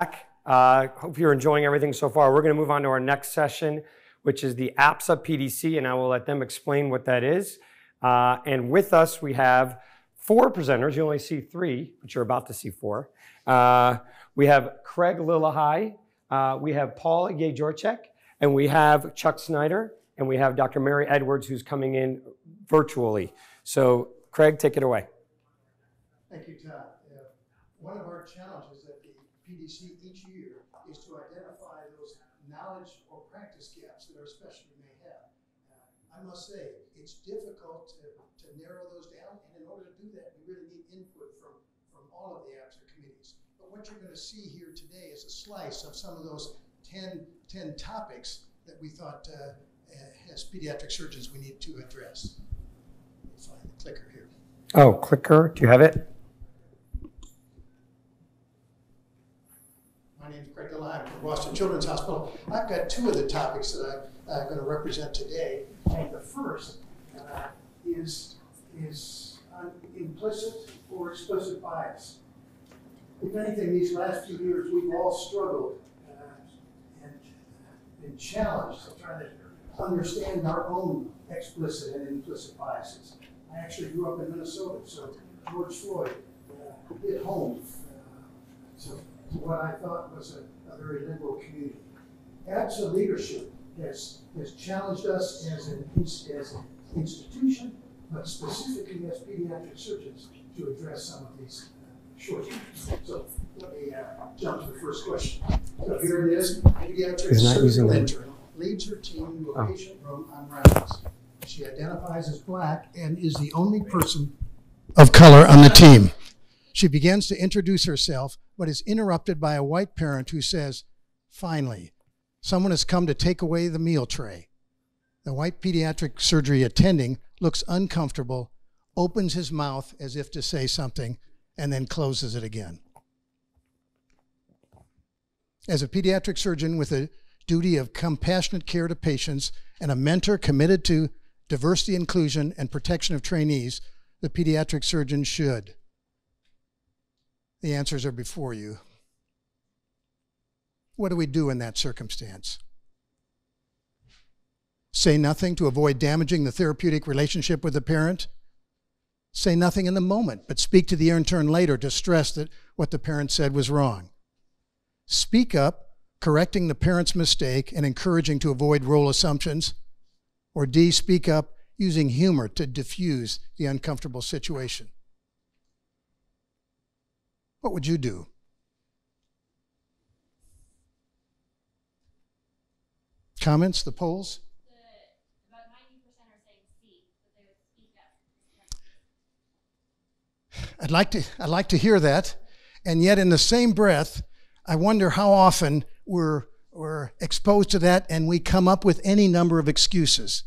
back. Hope you're enjoying everything so far. We're going to move on to our next session, which is the APSA PDC, and I will let them explain what that is. And with us, we have four presenters. You only see three, but you're about to see four. We have Craig Lillehei, we have Paul Jeziorczak, and we have Chuck Snyder, and we have Dr. Mary Edwards, who's coming in virtually. So, Craig, take it away. Thank you, Todd. One of our challenges at the PDC each year is to identify those knowledge or practice gaps that our specialty may have. I must say, it's difficult to narrow those down, and in order to do that, we really need input from all of the APSA committees. But what you're going to see here today is a slice of some of those 10 topics that we thought, as pediatric surgeons, we need to address. Let me find the clicker here. Oh, clicker, do you have it? My name is Craig Lillehei from Boston Children's Hospital. I've got two of the topics that I'm going to represent today. And the first is implicit or explicit bias. If anything, these last few years, we've all struggled and been challenged to try to understand our own explicit and implicit biases. I actually grew up in Minnesota, so George Floyd hit home. So what I thought was a very liberal community. APSA leadership has challenged us as an institution, but specifically as pediatric surgeons, to address some of these shortcomings. So let me jump to the first question. So here it is. Pediatric surgical intern leads her team to a patient room on rounds. She identifies as Black and is the only person of color on the team. She begins to introduce herself, but is interrupted by a white parent who says, "Finally, someone has come to take away the meal tray." The white pediatric surgery attending looks uncomfortable, opens his mouth as if to say something, and then closes it again. As a pediatric surgeon with a duty of compassionate care to patients and a mentor committed to diversity, inclusion, and protection of trainees, the pediatric surgeon should. The answers are before you. What do we do in that circumstance? Say nothing to avoid damaging the therapeutic relationship with the parent. Say nothing in the moment, but speak to the intern later to stress that what the parent said was wrong. Speak up, correcting the parent's mistake and encouraging to avoid role assumptions. Or D, speak up using humor to diffuse the uncomfortable situation. What would you do? Comments, the polls? About 90% are saying C, but they would speak up. I'd like to hear that, and yet in the same breath, I wonder how often we're exposed to that and we come up with any number of excuses.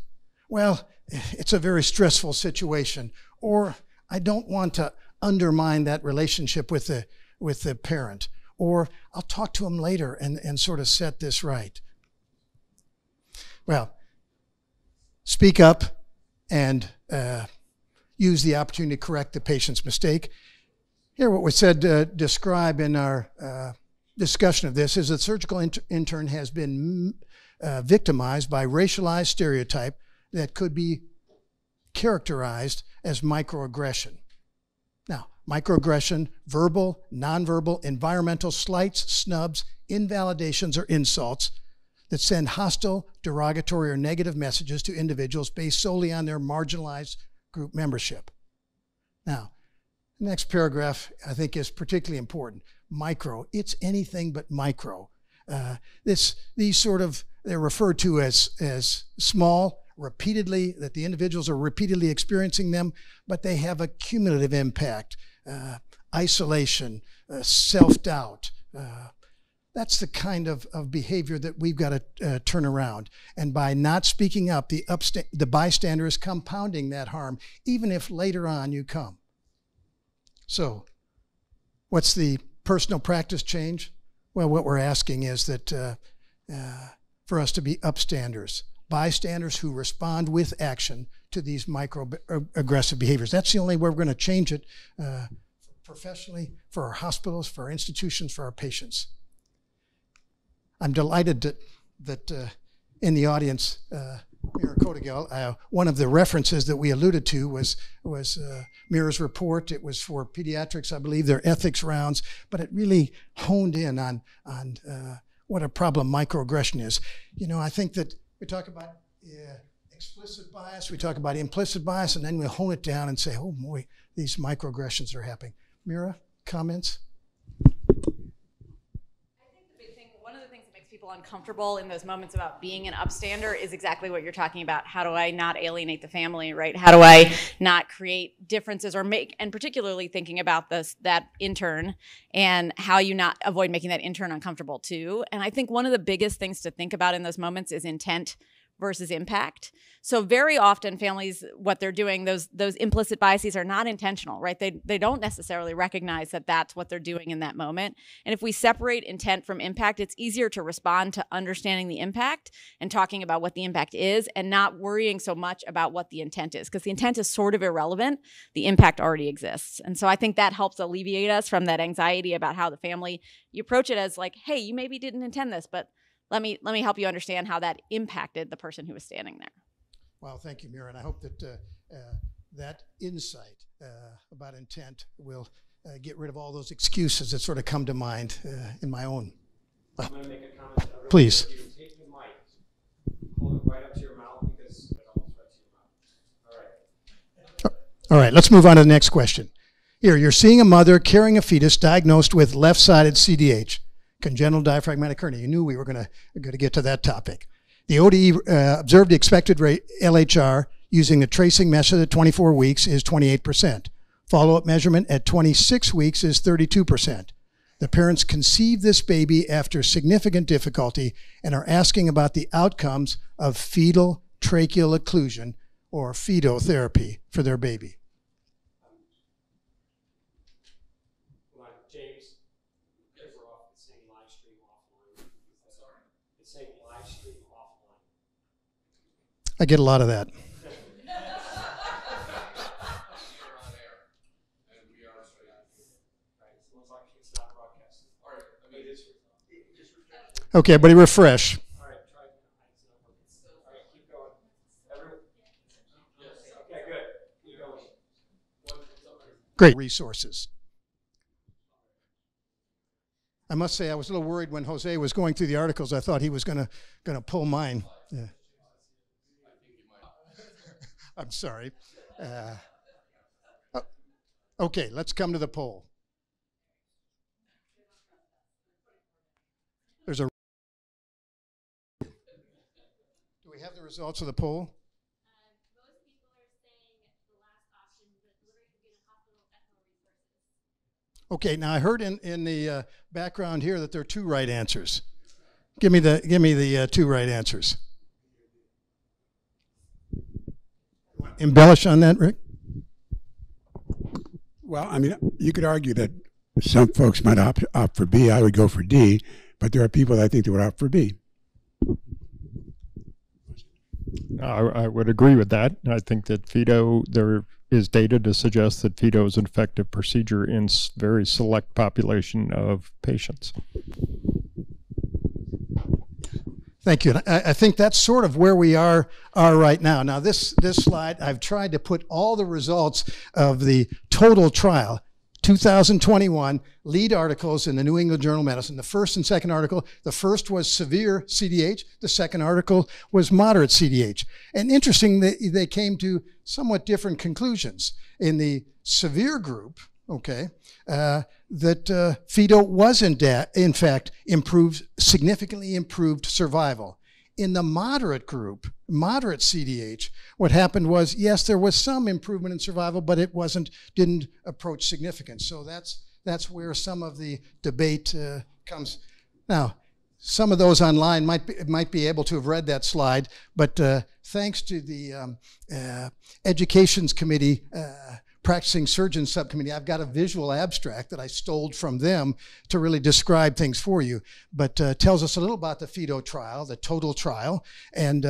Well, it's a very stressful situation, or I don't want to undermine that relationship with the parent, or I'll talk to him later and sort of set this right. Well, speak up and use the opportunity to correct the patient's mistake. Here, what we said describe in our discussion of this is that surgical intern has been victimized by racialized stereotype that could be characterized as microaggression. Now, microaggression, verbal, nonverbal, environmental slights, snubs, invalidations, or insults that send hostile, derogatory, or negative messages to individuals based solely on their marginalized group membership. Now, the next paragraph I think is particularly important. Micro, it's anything but micro. They're referred to as small, that the individuals are repeatedly experiencing them, but they have a cumulative impact, isolation, self-doubt. That's the kind of behavior that we've got to turn around. And by not speaking up, the bystander is compounding that harm, even if later on you come. So what's the personal practice change? Well, what we're asking is that for us to be upstanders, bystanders who respond with action to these microaggressive behaviors. That's the only way we're going to change it professionally, for our hospitals, for our institutions, for our patients. I'm delighted that in the audience, Mira Kodigal, one of the references that we alluded to was Mira's report. It was for pediatrics, I believe, their ethics rounds, but it really honed in on what a problem microaggression is. You know, I think that we talk about explicit bias, we talk about implicit bias, and then we hone it down and say, oh boy, these microaggressions are happening. Mira, comments? Uncomfortable in those moments about being an upstander is exactly what you're talking about. How do I not alienate the family, right? How do I not create differences or make, and particularly thinking about that intern and how you not avoid making that intern uncomfortable too. And I think one of the biggest things to think about in those moments is intent versus impact. So very often families, what they're doing, those implicit biases are not intentional, right? They don't necessarily recognize that that's what they're doing in that moment. And if we separate intent from impact, it's easier to respond to understanding the impact and talking about what the impact is and not worrying so much about what the intent is, because the intent is sort of irrelevant. The impact already exists. And so I think that helps alleviate us from that anxiety about how the family, you approach it as like, hey, you maybe didn't intend this, but let me help you understand how that impacted the person who was standing there. Well, thank you, Mira, and I hope that that insight about intent will get rid of all those excuses that sort of come to mind in my own. I'm going to make a comment. Please. You take the mic, hold it right up to your mouth because it almost touches your mouth. All right. All right, let's move on to the next question. Here, you're seeing a mother carrying a fetus diagnosed with left-sided CDH. Congenital diaphragmatic hernia. You knew we were going to get to that topic. The ODE observed the expected rate LHR using the tracing method at 24 weeks is 28%. Follow-up measurement at 26 weeks is 32%. The parents conceived this baby after significant difficulty and are asking about the outcomes of fetal tracheal occlusion or FETO therapy for their baby. I get a lot of that. Okay, buddy, refresh. Great resources. I must say I was a little worried when Jose was going through the articles. I thought he was going to pull mine. Yeah. I'm sorry. Okay, let's come to the poll. Do we have the results of the poll? Most people are saying the last option, but delivering could be in a hospital with ethical resources. Okay, now I heard in the background here that there are two right answers. Give me the two right answers. Embellish on that, Rick? Well, I mean, you could argue that some folks might opt for B. I would go for D, but there are people that I think that would opt for B. I would agree with that. I think that FETO, there is data to suggest that FETO is an effective procedure in very select population of patients. Thank you. I think that's sort of where we are right now. Now, this slide, I've tried to put all the results of the total trial, 2021 lead articles in the New England Journal of Medicine, the first and second article. The first was severe CDH. The second article was moderate CDH. And interestingly, they came to somewhat different conclusions. In the severe group, okay, that FETO was in fact significantly improved survival. In the moderate group, moderate CDH, what happened was, yes, there was some improvement in survival, but it didn't approach significance. So that's where some of the debate comes. Now, some of those online might be able to have read that slide, but thanks to the Educations Committee Practicing Surgeon Subcommittee, I've got a visual abstract that I stole from them to really describe things for you, but tells us a little about the FETO trial, the total trial, and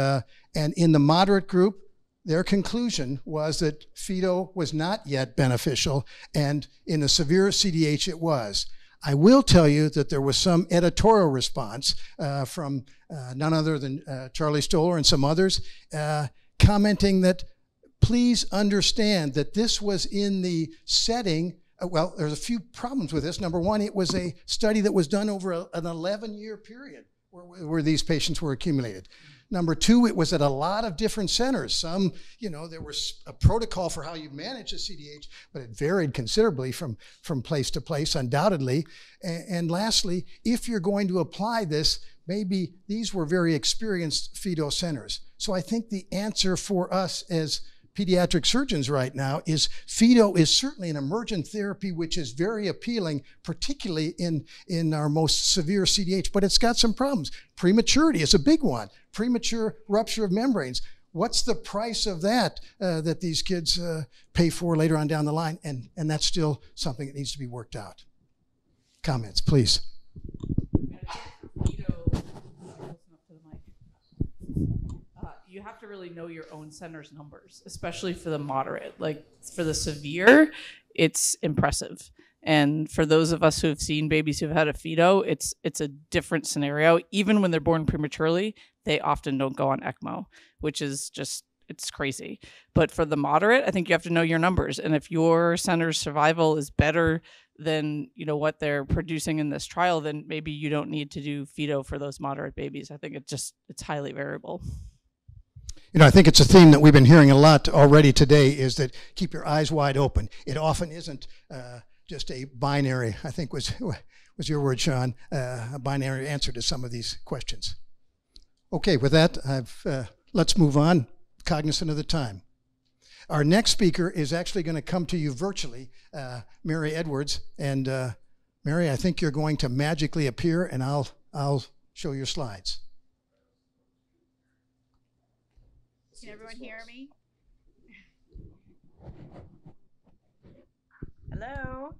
in the moderate group, their conclusion was that FETO was not yet beneficial, and in the severe CDH it was. I will tell you that there was some editorial response from none other than Charlie Stoller and some others commenting that please understand that this was in the setting. Well, there's a few problems with this. Number one, it was a study that was done over an 11-year period where these patients were accumulated. Number two, it was at a lot of different centers. Some, you know, there was a protocol for how you manage a CDH, but it varied considerably from place to place, undoubtedly. And lastly, if you're going to apply this, maybe these were very experienced FETO centers. So I think the answer for us as pediatric surgeons right now is FETO is certainly an emergent therapy which is very appealing, particularly in our most severe CDH, but it's got some problems. Prematurity is a big one. Premature rupture of membranes. What's the price of that that these kids pay for later on down the line? And that's still something that needs to be worked out. Comments, please. You have to really know your own center's numbers, especially for the moderate. Like for the severe, it's impressive. And for those of us who have seen babies who've had a feto, it's a different scenario. Even when they're born prematurely, they often don't go on ECMO, which is just, it's crazy. But for the moderate, I think you have to know your numbers. And if your center's survival is better than, you know, what they're producing in this trial, then maybe you don't need to do feto for those moderate babies. I think it's highly variable. You know, I think it's a theme that we've been hearing a lot already today is that keep your eyes wide open. It often isn't just a binary, I think was your word, Sean, a binary answer to some of these questions. Okay, with that, let's move on, cognizant of the time. Our next speaker is actually going to come to you virtually, Mary Edwards. And Mary, I think you're going to magically appear and I'll show your slides. Can everyone hear me? Hello?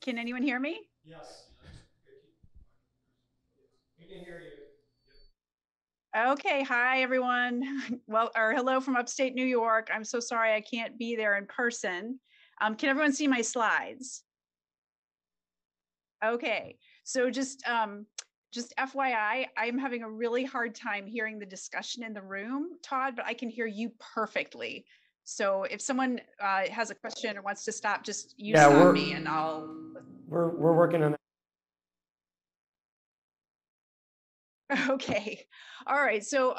Can anyone hear me? Yes. We can hear you. Okay, hi everyone. Well, or hello from upstate New York. I'm so sorry I can't be there in person. Can everyone see my slides? Okay, so just FYI, I'm having a really hard time hearing the discussion in the room, Todd, but I can hear you perfectly. So if someone has a question or wants to stop, just you stop me and I'll... We're working on that. Okay. All right. So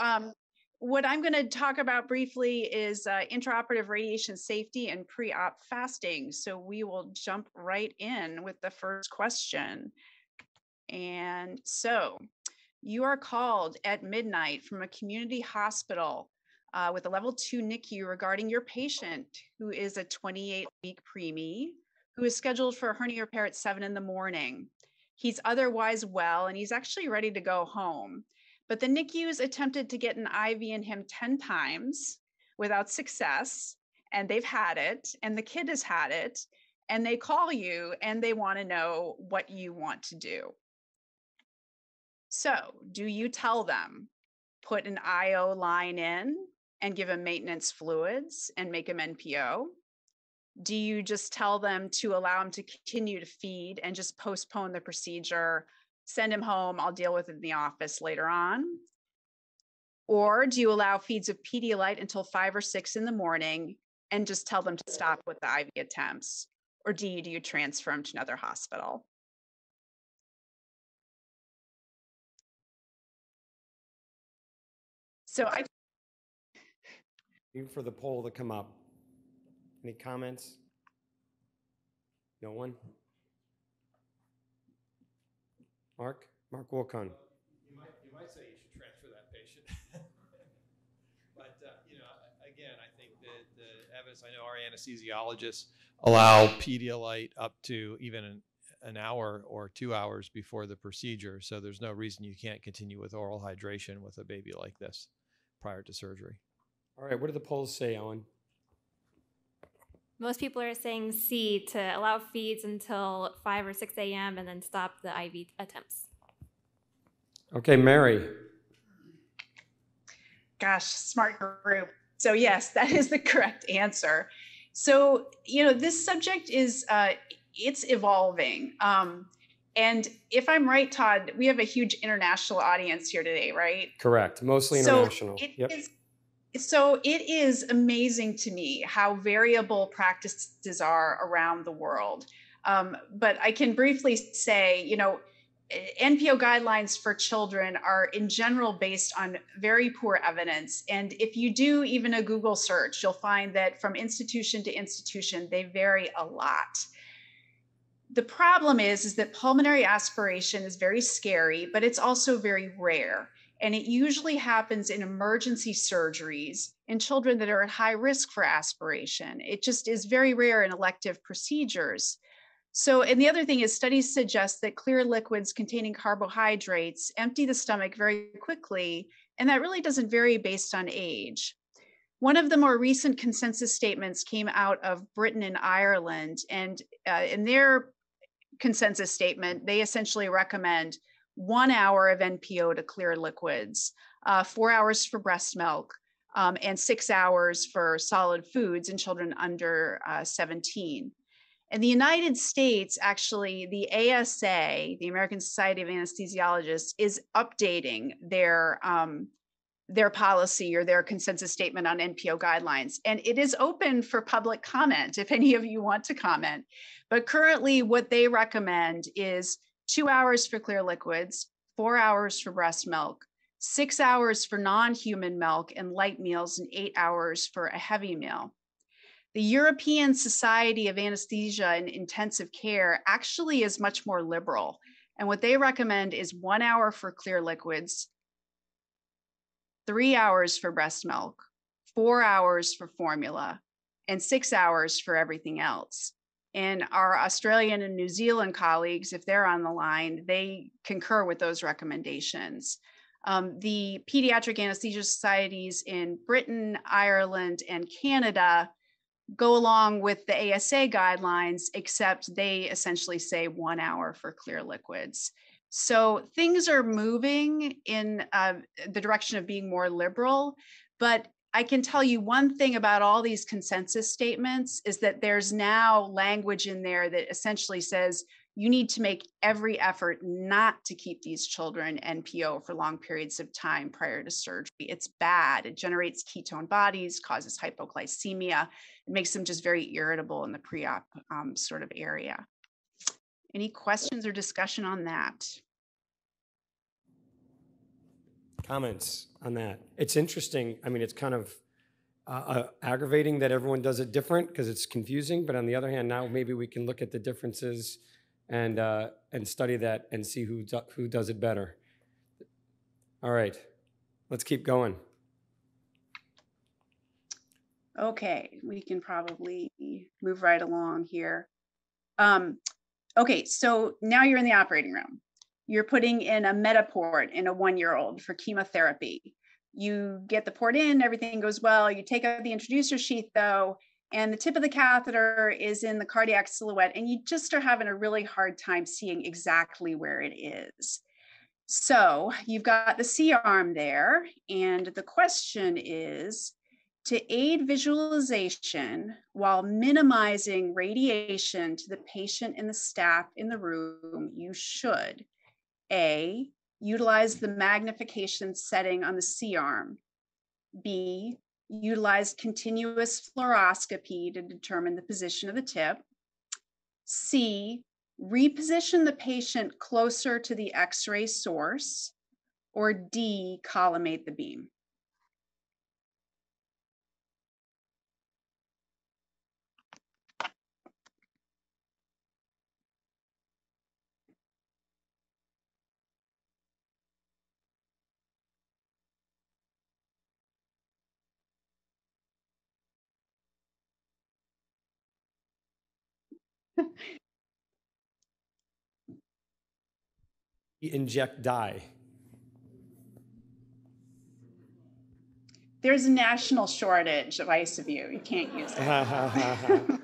what I'm going to talk about briefly is intraoperative radiation safety and pre-op fasting. So we will jump right in with the first question. And so you are called at midnight from a community hospital with a level 2 NICU regarding your patient, who is a 28-week preemie, who is scheduled for a hernia repair at 7 in the morning. He's otherwise well, and he's actually ready to go home. But the NICU's attempted to get an IV in him 10 times without success, and they've had it, and the kid has had it, and they call you and they want to know what you want to do. So do you tell them, put an IO line in and give them maintenance fluids and make them NPO? Do you just tell them to allow him to continue to feed and just postpone the procedure, send him home, I'll deal with it in the office later on? Or do you allow feeds of Pedialyte until 5 or 6 in the morning and just tell them to stop with the IV attempts? Or do you transfer him to another hospital? So I for the poll to come up. Any comments? No one? Mark Wilcon. You might say you should transfer that patient. But, you know, again, I think that the evidence, I know our anesthesiologists allow Pedialyte up to even an hour or 2 hours before the procedure. So there's no reason you can't continue with oral hydration with a baby like this prior to surgery. All right, what do the polls say, Ellen? Most people are saying C, to allow feeds until 5 or 6 a.m. and then stop the IV attempts. Okay, Mary. Gosh, smart group. So yes, that is the correct answer. So, you know, this subject is, it's evolving. And if I'm right, Todd, we have a huge international audience here today, right? Correct. Mostly international. So it is amazing to me how variable practices are around the world. But I can briefly say, you know, NPO guidelines for children are in general based on very poor evidence. And if you do even a Google search, you'll find that from institution to institution, they vary a lot. The problem is that pulmonary aspiration is very scary, but it's also very rare. And it usually happens in emergency surgeries in children that are at high risk for aspiration. It just is very rare in elective procedures. So, and the other thing is, studies suggest that clear liquids containing carbohydrates empty the stomach very quickly, and that really doesn't vary based on age. One of the more recent consensus statements came out of Britain and Ireland, and in their consensus statement, they essentially recommend 1 hour of NPO to clear liquids, 4 hours for breast milk, and 6 hours for solid foods in children under 17. In the United States, actually, the ASA, the American Society of Anesthesiologists, is updating their policy or their consensus statement on NPO guidelines. And it is open for public comment if any of you want to comment. But currently, what they recommend is 2 hours for clear liquids, 4 hours for breast milk, 6 hours for non-human milk and light meals, and 8 hours for a heavy meal. The European Society of Anesthesia and Intensive Care actually is much more liberal. And what they recommend is 1 hour for clear liquids, 3 hours for breast milk, 4 hours for formula, and 6 hours for everything else. And our Australian and New Zealand colleagues, if they're on the line, they concur with those recommendations. The Pediatric Anesthesia Societies in Britain, Ireland, and Canada go along with the ASA guidelines, except they essentially say 1 hour for clear liquids. So things are moving in the direction of being more liberal, but I can tell you one thing about all these consensus statements is that there's now language in there that essentially says you need to make every effort not to keep these children NPO for long periods of time prior to surgery. It's bad. It generates ketone bodies, causes hypoglycemia. It makes them just very irritable in the pre-op sort of area. Any questions or discussion on that? Comments on that? It's interesting. I mean, it's kind of aggravating that everyone does it different because it's confusing. But on the other hand, now maybe we can look at the differences and study that and see who does it better. All right, let's keep going. Okay, we can probably move right along here. Okay, so now you're in the operating room. You're putting in a metaport in a 1-year-old for chemotherapy. You get the port in, everything goes well. You take out the introducer sheath though, and the tip of the catheter is in the cardiac silhouette, and you just are having a really hard time seeing exactly where it is. So you've got the C-arm there, and the question is, to aid visualization while minimizing radiation to the patient and the staff in the room, you should, A, utilize the magnification setting on the C-arm, B, utilize continuous fluoroscopy to determine the position of the tip. C, reposition the patient closer to the X-ray source, or D, collimate the beam. Inject dye. There's a national shortage of ICU. You can't use it.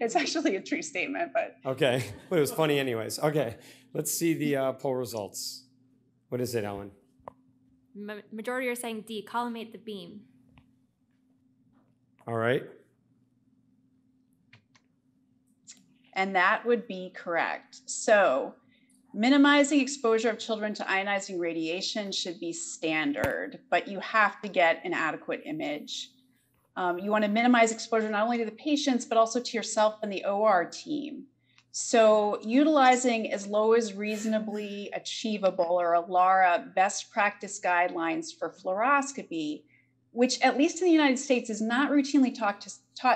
It's actually a true statement, but. Okay, well, it was funny anyways. Okay, let's see the poll results. What is it, Ellen? Majority are saying D, collimate the beam. All right, and that would be correct. So minimizing exposure of children to ionizing radiation should be standard, but you have to get an adequate image. You want to minimize exposure not only to the patients, but also to yourself and the OR team. So utilizing as low as reasonably achievable, or a LARA best practice guidelines for fluoroscopy, which at least in the United States is not routinely taught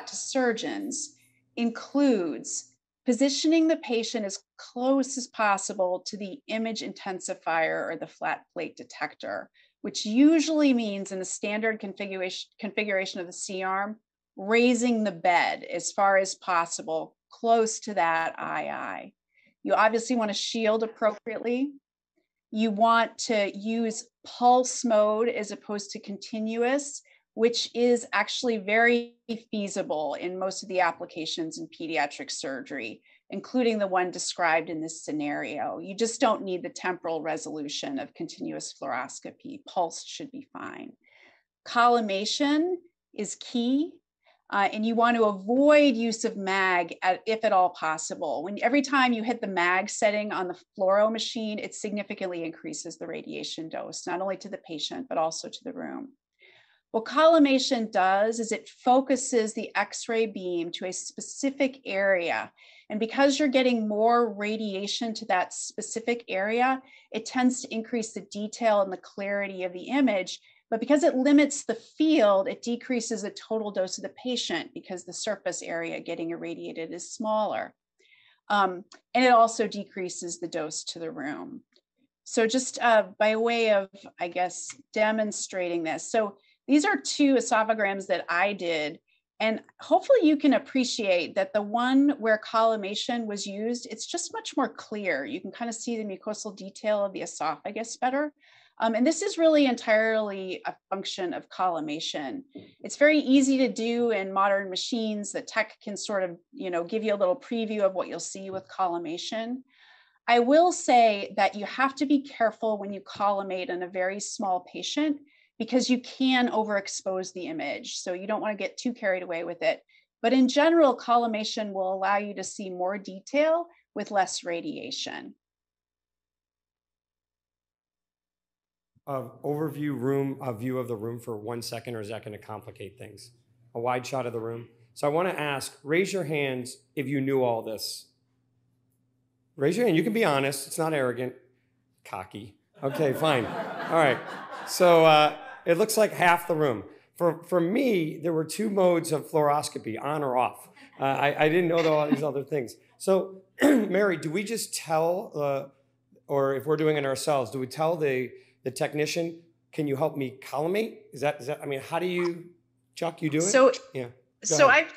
to surgeons, includes positioning the patient as close as possible to the image intensifier or the flat plate detector, which usually means in the standard configuration of the C-arm, raising the bed as far as possible, close to that II. You obviously want to shield appropriately. You want to use pulse mode as opposed to continuous, which is actually very feasible in most of the applications in pediatric surgery, including the one described in this scenario. You just don't need the temporal resolution of continuous fluoroscopy. Pulse should be fine. Collimation is key. And you want to avoid use of mag if at all possible. Every time you hit the mag setting on the fluoro machine, it significantly increases the radiation dose, not only to the patient, but also to the room. What collimation does is it focuses the X-ray beam to a specific area. And because you're getting more radiation to that specific area, it tends to increase the detail and the clarity of the image. But because it limits the field, it decreases the total dose of the patient because the surface area getting irradiated is smaller. And it also decreases the dose to the room. So just by way of, I guess, demonstrating this. So these are two esophagograms that I did. And hopefully you can appreciate that the one where collimation was used, it's just much more clear. You can kind of see the mucosal detail of the esophagus better. And this is really entirely a function of collimation. It's very easy to do in modern machines. The tech can sort of, give you a little preview of what you'll see with collimation. I will say that you have to be careful when you collimate in a very small patient, because you can overexpose the image. So you don't want to get too carried away with it. But in general, collimation will allow you to see more detail with less radiation. Overview of the room for 1 second, or is that going to complicate things? A wide shot of the room. So I want to ask, raise your hands if you knew all this. Raise your hand. You can be honest. It's not arrogant. Cocky. Okay, fine. All right. So it looks like half the room. For me, there were two modes of fluoroscopy, on or off. I didn't know all these other things. So Mary, do we just tell, or if we're doing it ourselves, do we tell the technician, can you help me collimate? Is that, I mean, how do you, Chuck, you do it? So, yeah. So I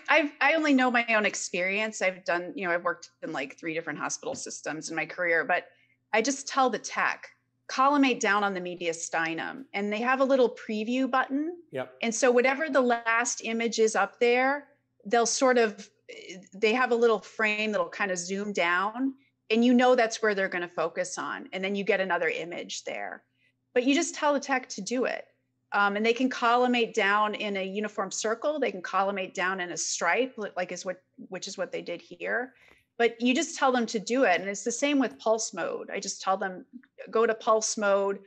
only know my own experience. I've done, I've worked in like 3 different hospital systems in my career, but I just tell the tech, collimate down on the mediastinum, and they have a little preview button. Yep. And so whatever the last image is up there, they have a little frame that'll kind of zoom down, and that's where they're going to focus on. And then you get another image there. But you just tell the tech to do it. And they can collimate down in a uniform circle. They can collimate down in a stripe, which is what they did here. But you just tell them to do it. And it's the same with pulse mode. I just tell them, go to pulse mode,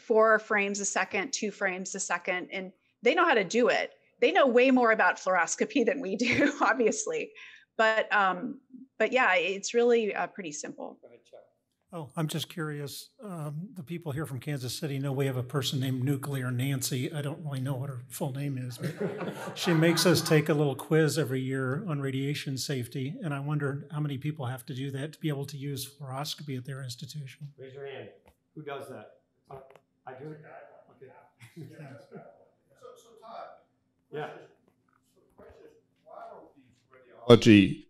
4 frames a second, 2 frames a second. And they know how to do it. They know way more about fluoroscopy than we do, obviously. But yeah, it's really pretty simple. Go ahead, Chuck. Oh, I'm just curious. The people here from Kansas City know we have a person named Nuclear Nancy. I don't really know what her full name is, but she makes us take a little quiz every year on radiation safety, and I wonder how many people have to do that to be able to use fluoroscopy at their institution. Raise your hand. Who does that? I do. Okay. Yeah. So Todd. Yeah. So the question is, why don't these radiology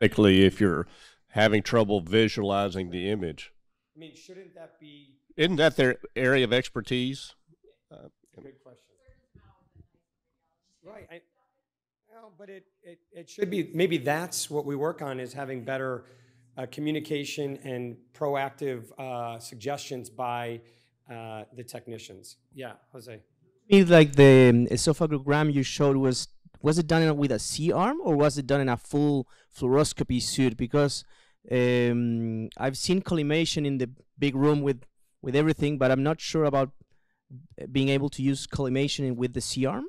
automatically if you're having trouble visualizing the image? I mean, shouldn't that be... Isn't that their area of expertise? Good question. Right. Well, but it should be... Maybe that's what we work on, is having better communication and proactive suggestions by the technicians. Yeah, Jose. Like the esophagogram you showed was Was it done with a C-arm or was it done in a full fluoroscopy suit? Because I've seen collimation in the big room with everything, but I'm not sure about being able to use collimation with the C-arm.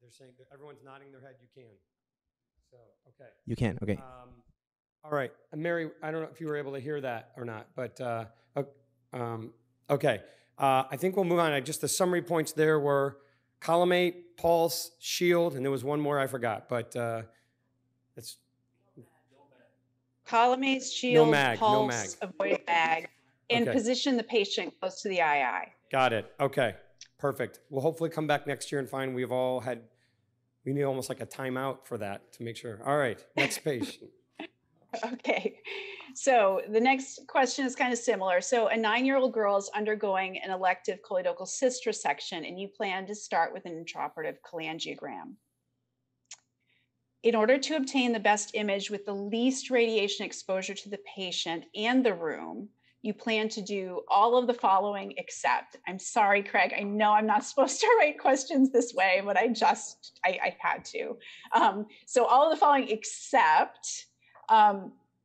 They're saying that everyone's nodding their head. You can. So, okay. You can, okay. All right. Mary, I don't know if you were able to hear that or not, but okay. I think we'll move on. Just the summary points there were collimate, pulse, shield, and there was one more I forgot, but it's collimate, shield, no mag, pulse, no mag. Avoid mag, and okay. Position the patient close to the II. Got it. Okay, perfect. We'll hopefully come back next year and find we've all had, we need almost like a timeout for that to make sure. All right, next patient. Okay, so the next question is kind of similar. So a 9-year-old girl is undergoing an elective choledochal cyst resection, and you plan to start with an intraoperative cholangiogram. In order to obtain the best image with the least radiation exposure to the patient and the room, you plan to do all of the following except, I'm sorry, Craig, I know I'm not supposed to write questions this way, but I had to. So all of the following except,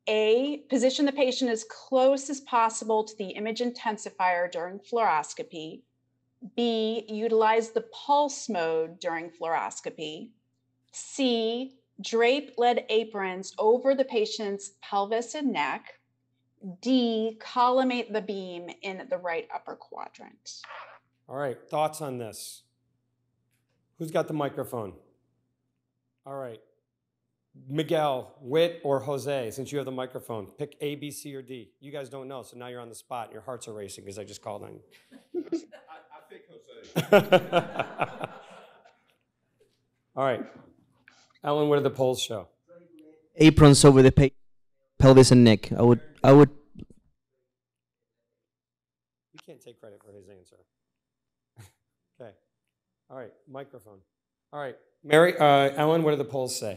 A, position the patient as close as possible to the image intensifier during fluoroscopy. B, utilize the pulse mode during fluoroscopy. C, drape lead aprons over the patient's pelvis and neck. D, collimate the beam in the right upper quadrant. All right, thoughts on this? Who's got the microphone? All right, Miguel, Witt, or Jose, since you have the microphone, pick A, B, C, or D. You guys don't know, so now you're on the spot and your hearts are racing because I just called on you. I pick Jose. All right. Ellen, what do the polls show? Aprons over the pelvis and neck. I would. You can't take credit for his answer. Okay. All right. Microphone. All right. Mary, Ellen, what do the polls say? A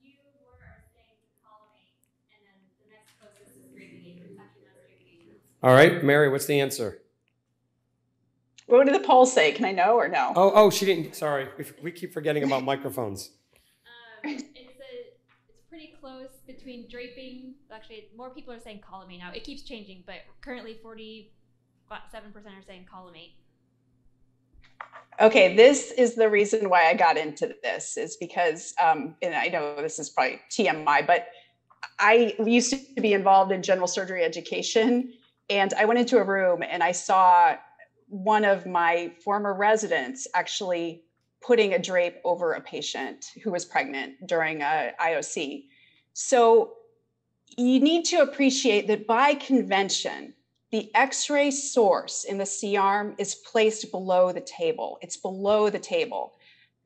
few more are saying collimate, and then the next closest is draping aprons. All right. Mary, what's the answer? What did the poll say? Can I know or no? Oh, she didn't. Sorry. We keep forgetting about microphones. It's pretty close between draping. Actually, more people are saying collimate now. It keeps changing, but currently 47% are saying collimate. Okay, this is the reason why I got into this is because, and I know this is probably TMI, but I used to be involved in general surgery education, and I went into a room and I saw one of my former residents actually putting a drape over a patient who was pregnant during a IOC. So you need to appreciate that by convention, the X-ray source in the C-arm is placed below the table. It's below the table.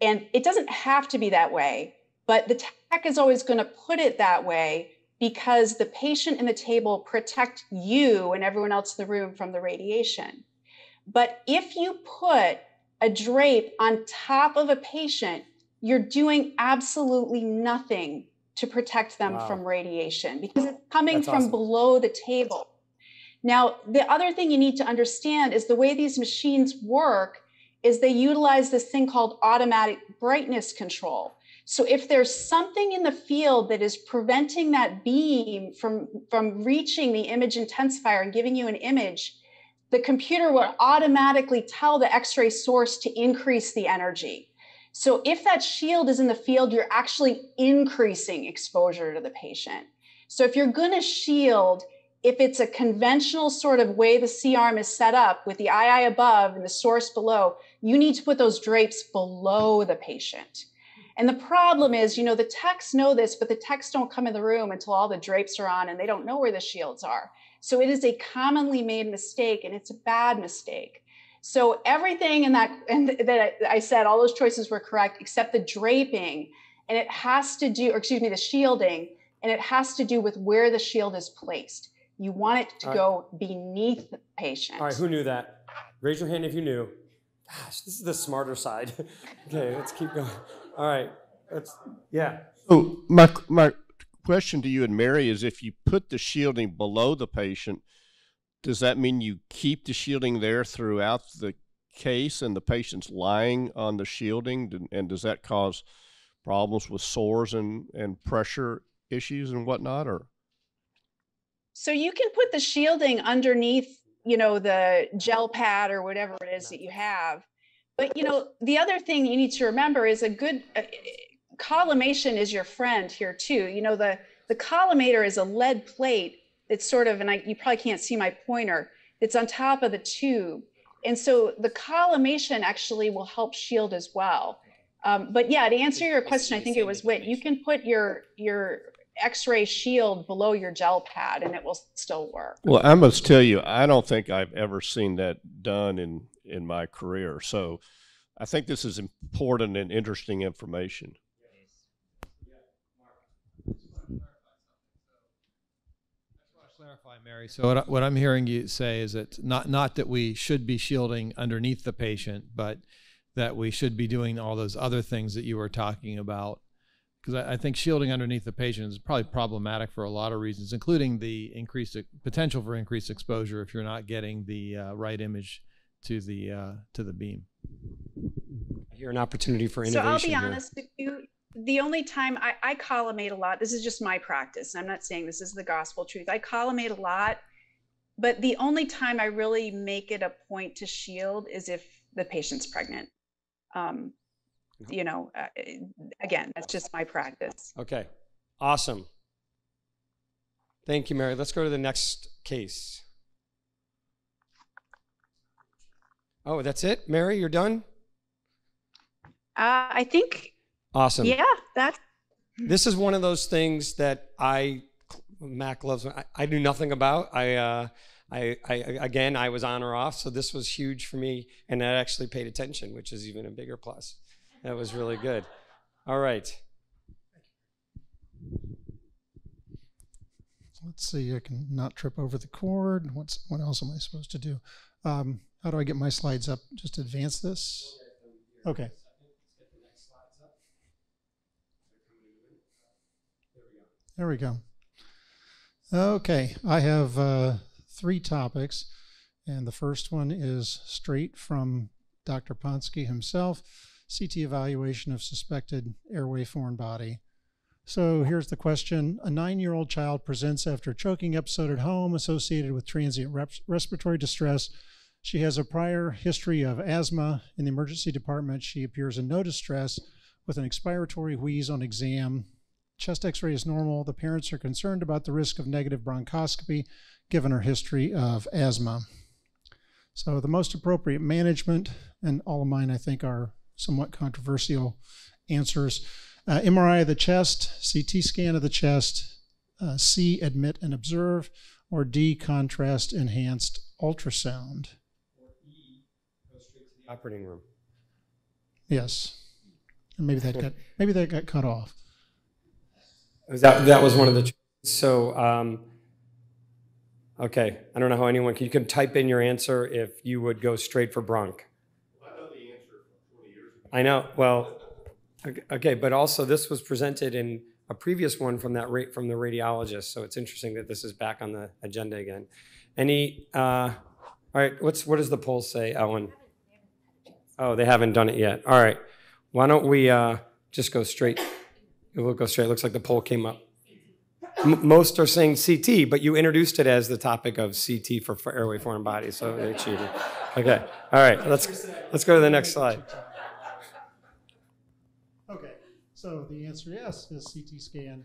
And it doesn't have to be that way, but the tech is always going to put it that way because the patient and the table protect you and everyone else in the room from the radiation. But if you put a drape on top of a patient, you're doing absolutely nothing to protect them wow. from radiation because it's coming That's from awesome. Below the table. Now, the other thing you need to understand is the way these machines work is they utilize this thing called automatic brightness control. So if there's something in the field that is preventing that beam from reaching the image intensifier and giving you an image, the computer will automatically tell the X-ray source to increase the energy. So if that shield is in the field, you're actually increasing exposure to the patient. So if you're going to shield, if it's a conventional sort of way the C-arm is set up with the II above and the source below, you need to put those drapes below the patient. And the problem is, you know, the techs know this, but the techs don't come in the room until all the drapes are on and they don't know where the shields are. So it is a commonly made mistake, and it's a bad mistake. So everything in that, and that I said, all those choices were correct, except the draping, and it has to do, or excuse me, the shielding, and it has to do with where the shield is placed. You want it to go beneath the patient. All right, who knew that? Raise your hand if you knew. Gosh, this is the smarter side. Okay, let's keep going. All right, let's, yeah. Oh, my question to you and Mary is if you put the shielding below the patient, does that mean you keep the shielding there throughout the case and the patient's lying on the shielding? And does that cause problems with sores and pressure issues and whatnot? Or? So you can put the shielding underneath, you know, the gel pad or whatever it is that you have. But, you know, the other thing you need to remember is a good collimation is your friend here, too. You know, the collimator is a lead plate. It's sort of, and you probably can't see my pointer, it's on top of the tube. And so the collimation actually will help shield as well. But yeah, to answer your question, I think it was Witt, you can put your x-ray shield below your gel pad and it will still work. Well, I must tell you, I don't think I've ever seen that done in my career. So I think this is important and interesting information. Mary, so what I'm hearing you say is that not that we should be shielding underneath the patient, but that we should be doing all those other things that you were talking about, because I think shielding underneath the patient is probably problematic for a lot of reasons, including the increased potential for increased exposure if you're not getting the right image to the beam. I hear an opportunity for innovation. So I'll be honest with you. The only time I collimate a lot, this is just my practice, I'm not saying this is the gospel truth, I collimate a lot, but the only time I really make it a point to shield is if the patient's pregnant. You know, again, that's just my practice. Okay, awesome. Thank you, Mary. Let's go to the next case. Oh, that's it? Mary, you're done? I think... Awesome. Yeah, that's. This is one of those things that Mac loves. I do nothing about. Again, I was on or off, so this was huge for me, and I actually paid attention, which is even a bigger plus. That was really good. All right. Let's see. I can not trip over the cord. What else am I supposed to do? How do I get my slides up? Just advance this. Okay. There we go. Okay, I have three topics, and the first one is straight from Dr. Ponsky himself, CT evaluation of suspected airway foreign body. So here's the question. A 9-year-old child presents after a choking episode at home associated with transient respiratory distress. She has a prior history of asthma. In the emergency department, she appears in no distress with an expiratory wheeze on exam. Chest x-ray is normal. The parents are concerned about the risk of negative bronchoscopy given her history of asthma. So the most appropriate management, and all of mine I think are somewhat controversial answers, MRI of the chest, CT scan of the chest, C, admit and observe, or D, contrast enhanced ultrasound. Or E, go straight to the operating room. Yes. And maybe that got cut off. That was one of the, so, okay. I don't know how anyone can, you can type in your answer if you would go straight for bronch. Well, I know the answer from 20 years ago. I know, well, okay, but also this was presented in a previous one from the radiologist, so it's interesting that this is back on the agenda again. Any, all right, what does the poll say, Ellen? Oh, they haven't done it yet. All right, why don't we just go straight. It will go straight. It looks like the poll came up. Most are saying CT, but you introduced it as the topic of CT for airway foreign body, so they cheated. Okay. All right. Let's go to the next slide. Okay. So the answer yes is CT scan,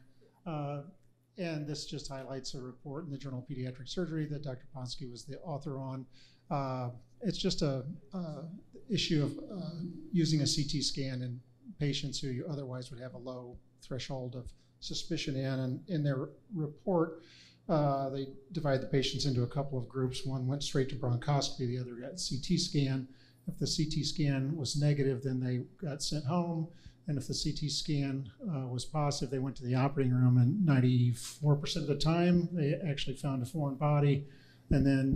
and this just highlights a report in the Journal of Pediatric Surgery that Dr. Ponsky was the author on. It's just a issue of using a CT scan in patients who you otherwise would have a low threshold of suspicion in. And in their report, they divide the patients into a couple of groups. One went straight to bronchoscopy, the other got CT scan. If the CT scan was negative, then they got sent home. And if the CT scan was positive, they went to the operating room, and 94% of the time, they actually found a foreign body. And then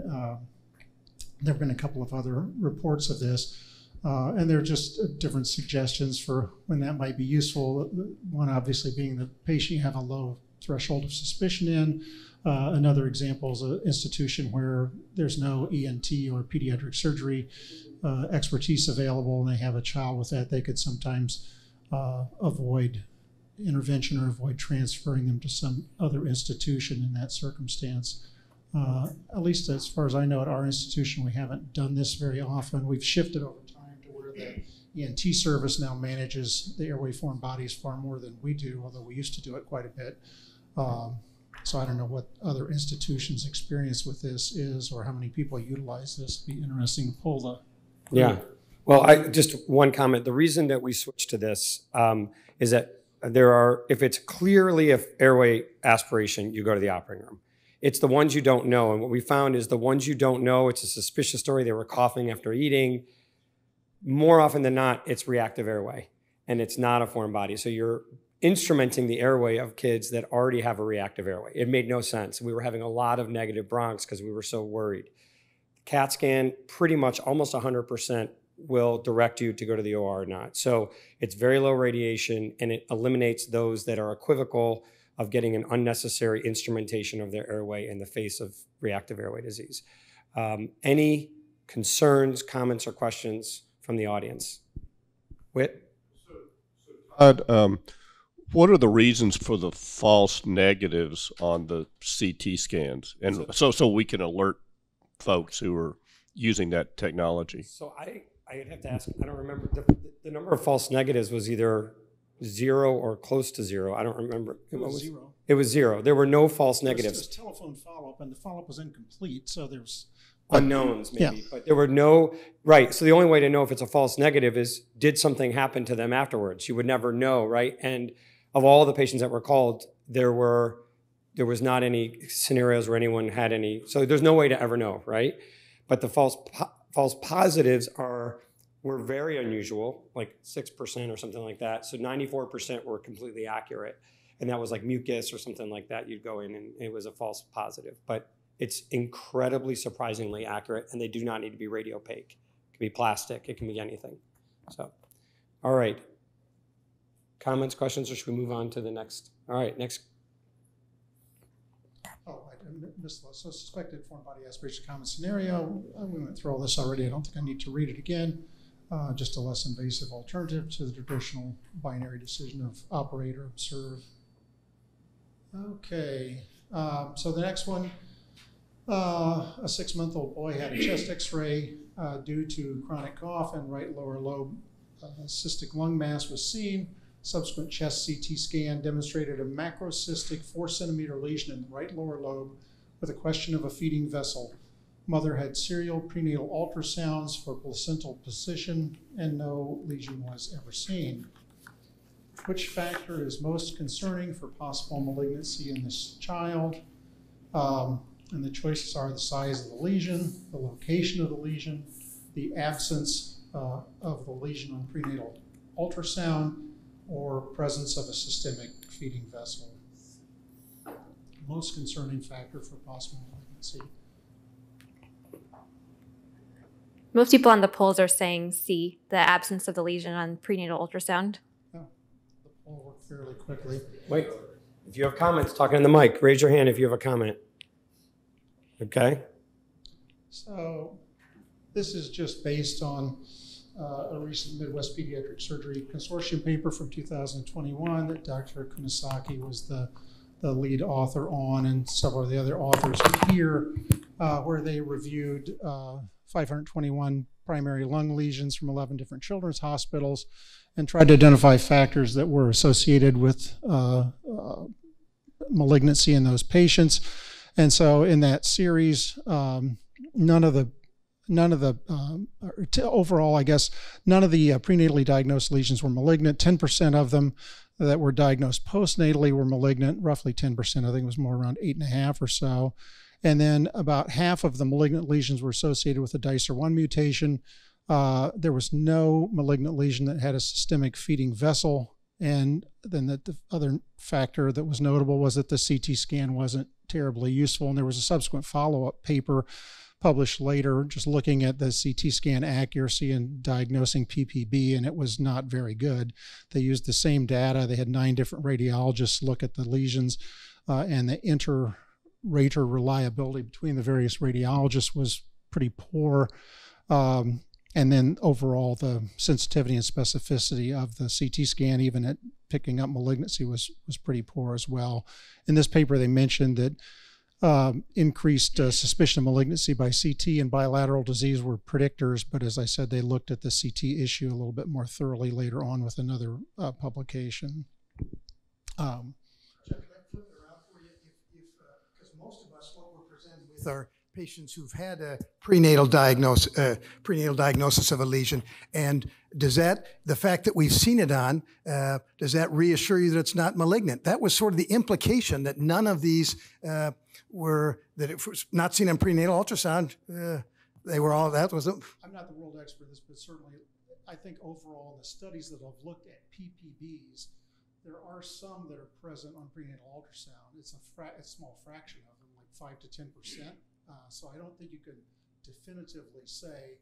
there have been a couple of other reports of this. And they're just different suggestions for when that might be useful. One obviously being the patient you have a low threshold of suspicion in. Another example is an institution where there's no ENT or pediatric surgery expertise available and they have a child with that, they could sometimes avoid intervention or avoid transferring them to some other institution in that circumstance. At least as far as I know at our institution, we haven't done this very often. We've shifted over time to where the ENT service now manages the airway foreign bodies far more than we do, although we used to do it quite a bit. So I don't know what other institutions' experience with this is or how many people utilize this. It'd be interesting to pull the... Yeah. Well, just one comment. The reason that we switched to this is that there are, if it's clearly an airway aspiration, you go to the operating room. It's the ones you don't know. And what we found is the ones you don't know, it's a suspicious story. They were coughing after eating. More often than not, it's reactive airway, and it's not a foreign body. So you're instrumenting the airway of kids that already have a reactive airway. It made no sense. We were having a lot of negative bronchs because we were so worried. CAT scan, pretty much almost 100% will direct you to go to the OR or not. So it's very low radiation, and it eliminates those that are equivocal of getting an unnecessary instrumentation of their airway in the face of reactive airway disease. Any concerns, comments, or questions from the audience? Witt? Todd, what are the reasons for the false negatives on the CT scans? And so we can alert folks who are using that technology. So I'd have to ask, I don't remember, the number of false negatives was either zero or close to zero. I don't remember. It was zero. It was zero. There were no false negatives. It was telephone follow-up, and the follow-up was incomplete, so there's... unknowns, maybe, yeah. But there were no, right, so the only way to know if it's a false negative is, did something happen to them afterwards? You would never know, right? And of all the patients that were called, there was not any scenarios where anyone had any, so there's no way to ever know, right? But the false positives were very unusual, like 6% or something like that. So 94% were completely accurate. And that was like mucus or something like that. You'd go in and it was a false positive, but it's incredibly surprisingly accurate, and they do not need to be radiopaque. It can be plastic, it can be anything. So, all right. Comments, questions, or should we move on to the next? All right, next. Oh, I missed this. So suspected foreign body aspiration common scenario. We went through all this already. I don't think I need to read it again. Just a less invasive alternative to the traditional binary decision of operate or observe. Okay, so the next one. A six-month-old boy had a chest x-ray due to chronic cough and right lower lobe cystic lung mass was seen. Subsequent chest CT scan demonstrated a macrocystic 4-centimeter lesion in the right lower lobe with a question of a feeding vessel. Mother had serial prenatal ultrasounds for placental position and no lesion was ever seen. Which factor is most concerning for possible malignancy in this child? And the choices are the size of the lesion, the location of the lesion, the absence of the lesion on prenatal ultrasound, or presence of a systemic feeding vessel. Most concerning factor for possible malignancy. Most people on the polls are saying C, the absence of the lesion on prenatal ultrasound. Yeah, the poll worked fairly quickly. Wait, if you have comments, talking in the mic, raise your hand if you have a comment. Okay. So this is just based on a recent Midwest Pediatric Surgery Consortium paper from 2021 that Dr. Kunisaki was the lead author on, and several of the other authors here, where they reviewed 521 primary lung lesions from 11 different children's hospitals and tried to identify factors that were associated with malignancy in those patients. And so in that series, overall, I guess, none of the prenatally diagnosed lesions were malignant. 10% of them that were diagnosed postnatally were malignant, roughly 10%. I think it was more around 8.5 or so. And then about half of the malignant lesions were associated with a DICER1 mutation. There was no malignant lesion that had a systemic feeding vessel. And then the other factor that was notable was that the CT scan wasn't terribly useful, and there was a subsequent follow-up paper published later just looking at the CT scan accuracy and diagnosing PPB, and it was not very good. They used the same data. They had 9 different radiologists look at the lesions, and the inter-rater reliability between the various radiologists was pretty poor. And then overall, the sensitivity and specificity of the CT scan, even at picking up malignancy, was pretty poor as well. In this paper, they mentioned that increased suspicion of malignancy by CT and bilateral disease were predictors, but as I said, they looked at the CT issue a little bit more thoroughly later on with another publication. Chuck, can I flip it around for you? Because most of us, what we're presented with are patients who've had a prenatal diagnosis of a lesion, and does that, the fact that we've seen it on, does that reassure you that it's not malignant? That was sort of the implication, that none of these that it was not seen on prenatal ultrasound. They were all, that was. I'm not the world expert in this, but certainly I think overall the studies that have looked at PPBs, there are some that are present on prenatal ultrasound. It's a small fraction of them, like 5 to 10%. So I don't think you could definitively say,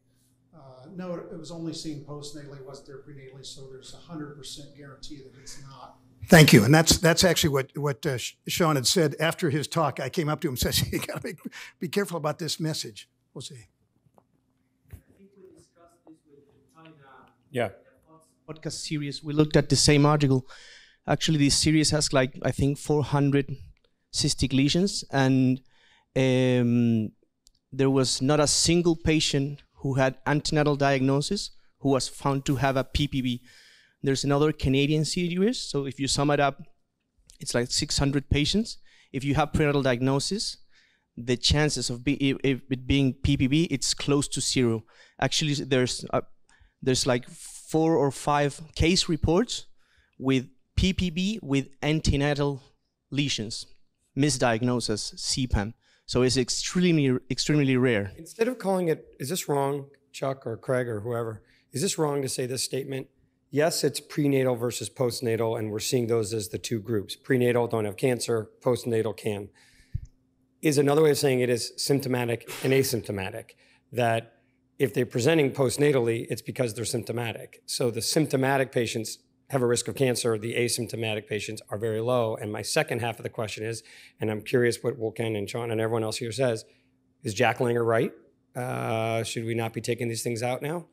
no, it was only seen postnatally, wasn't there prenatally, so there's a 100% guarantee that it's not. Thank you, and that's actually what Sean had said after his talk. I came up to him and said, you got to be careful about this message. We'll see. I think we discussed this with China. Yeah. Podcast series, we looked at the same article. Actually, this series has like, I think, 400 cystic lesions, and there was not a single patient who had antenatal diagnosis who was found to have a PPB. There's another Canadian series, so if you sum it up, it's like 600 patients. If you have prenatal diagnosis, the chances of it being PPB, it's close to zero. Actually, there's like 4 or 5 case reports with PPB with antenatal lesions, misdiagnosis, CPAM. So it's extremely rare. Instead of calling it, is this wrong, Chuck or Craig or whoever, is this wrong to say this statement? Yes, it's prenatal versus postnatal, and we're seeing those as the two groups. Prenatal don't have cancer, postnatal can. Is another way of saying it is symptomatic and asymptomatic, that if they're presenting postnatally, it's because they're symptomatic. So the symptomatic patients have a risk of cancer, the asymptomatic patients are very low. And my second half of the question is, and I'm curious what Wilcon and Sean and everyone else here says, is Jack Langer right? Should we not be taking these things out now?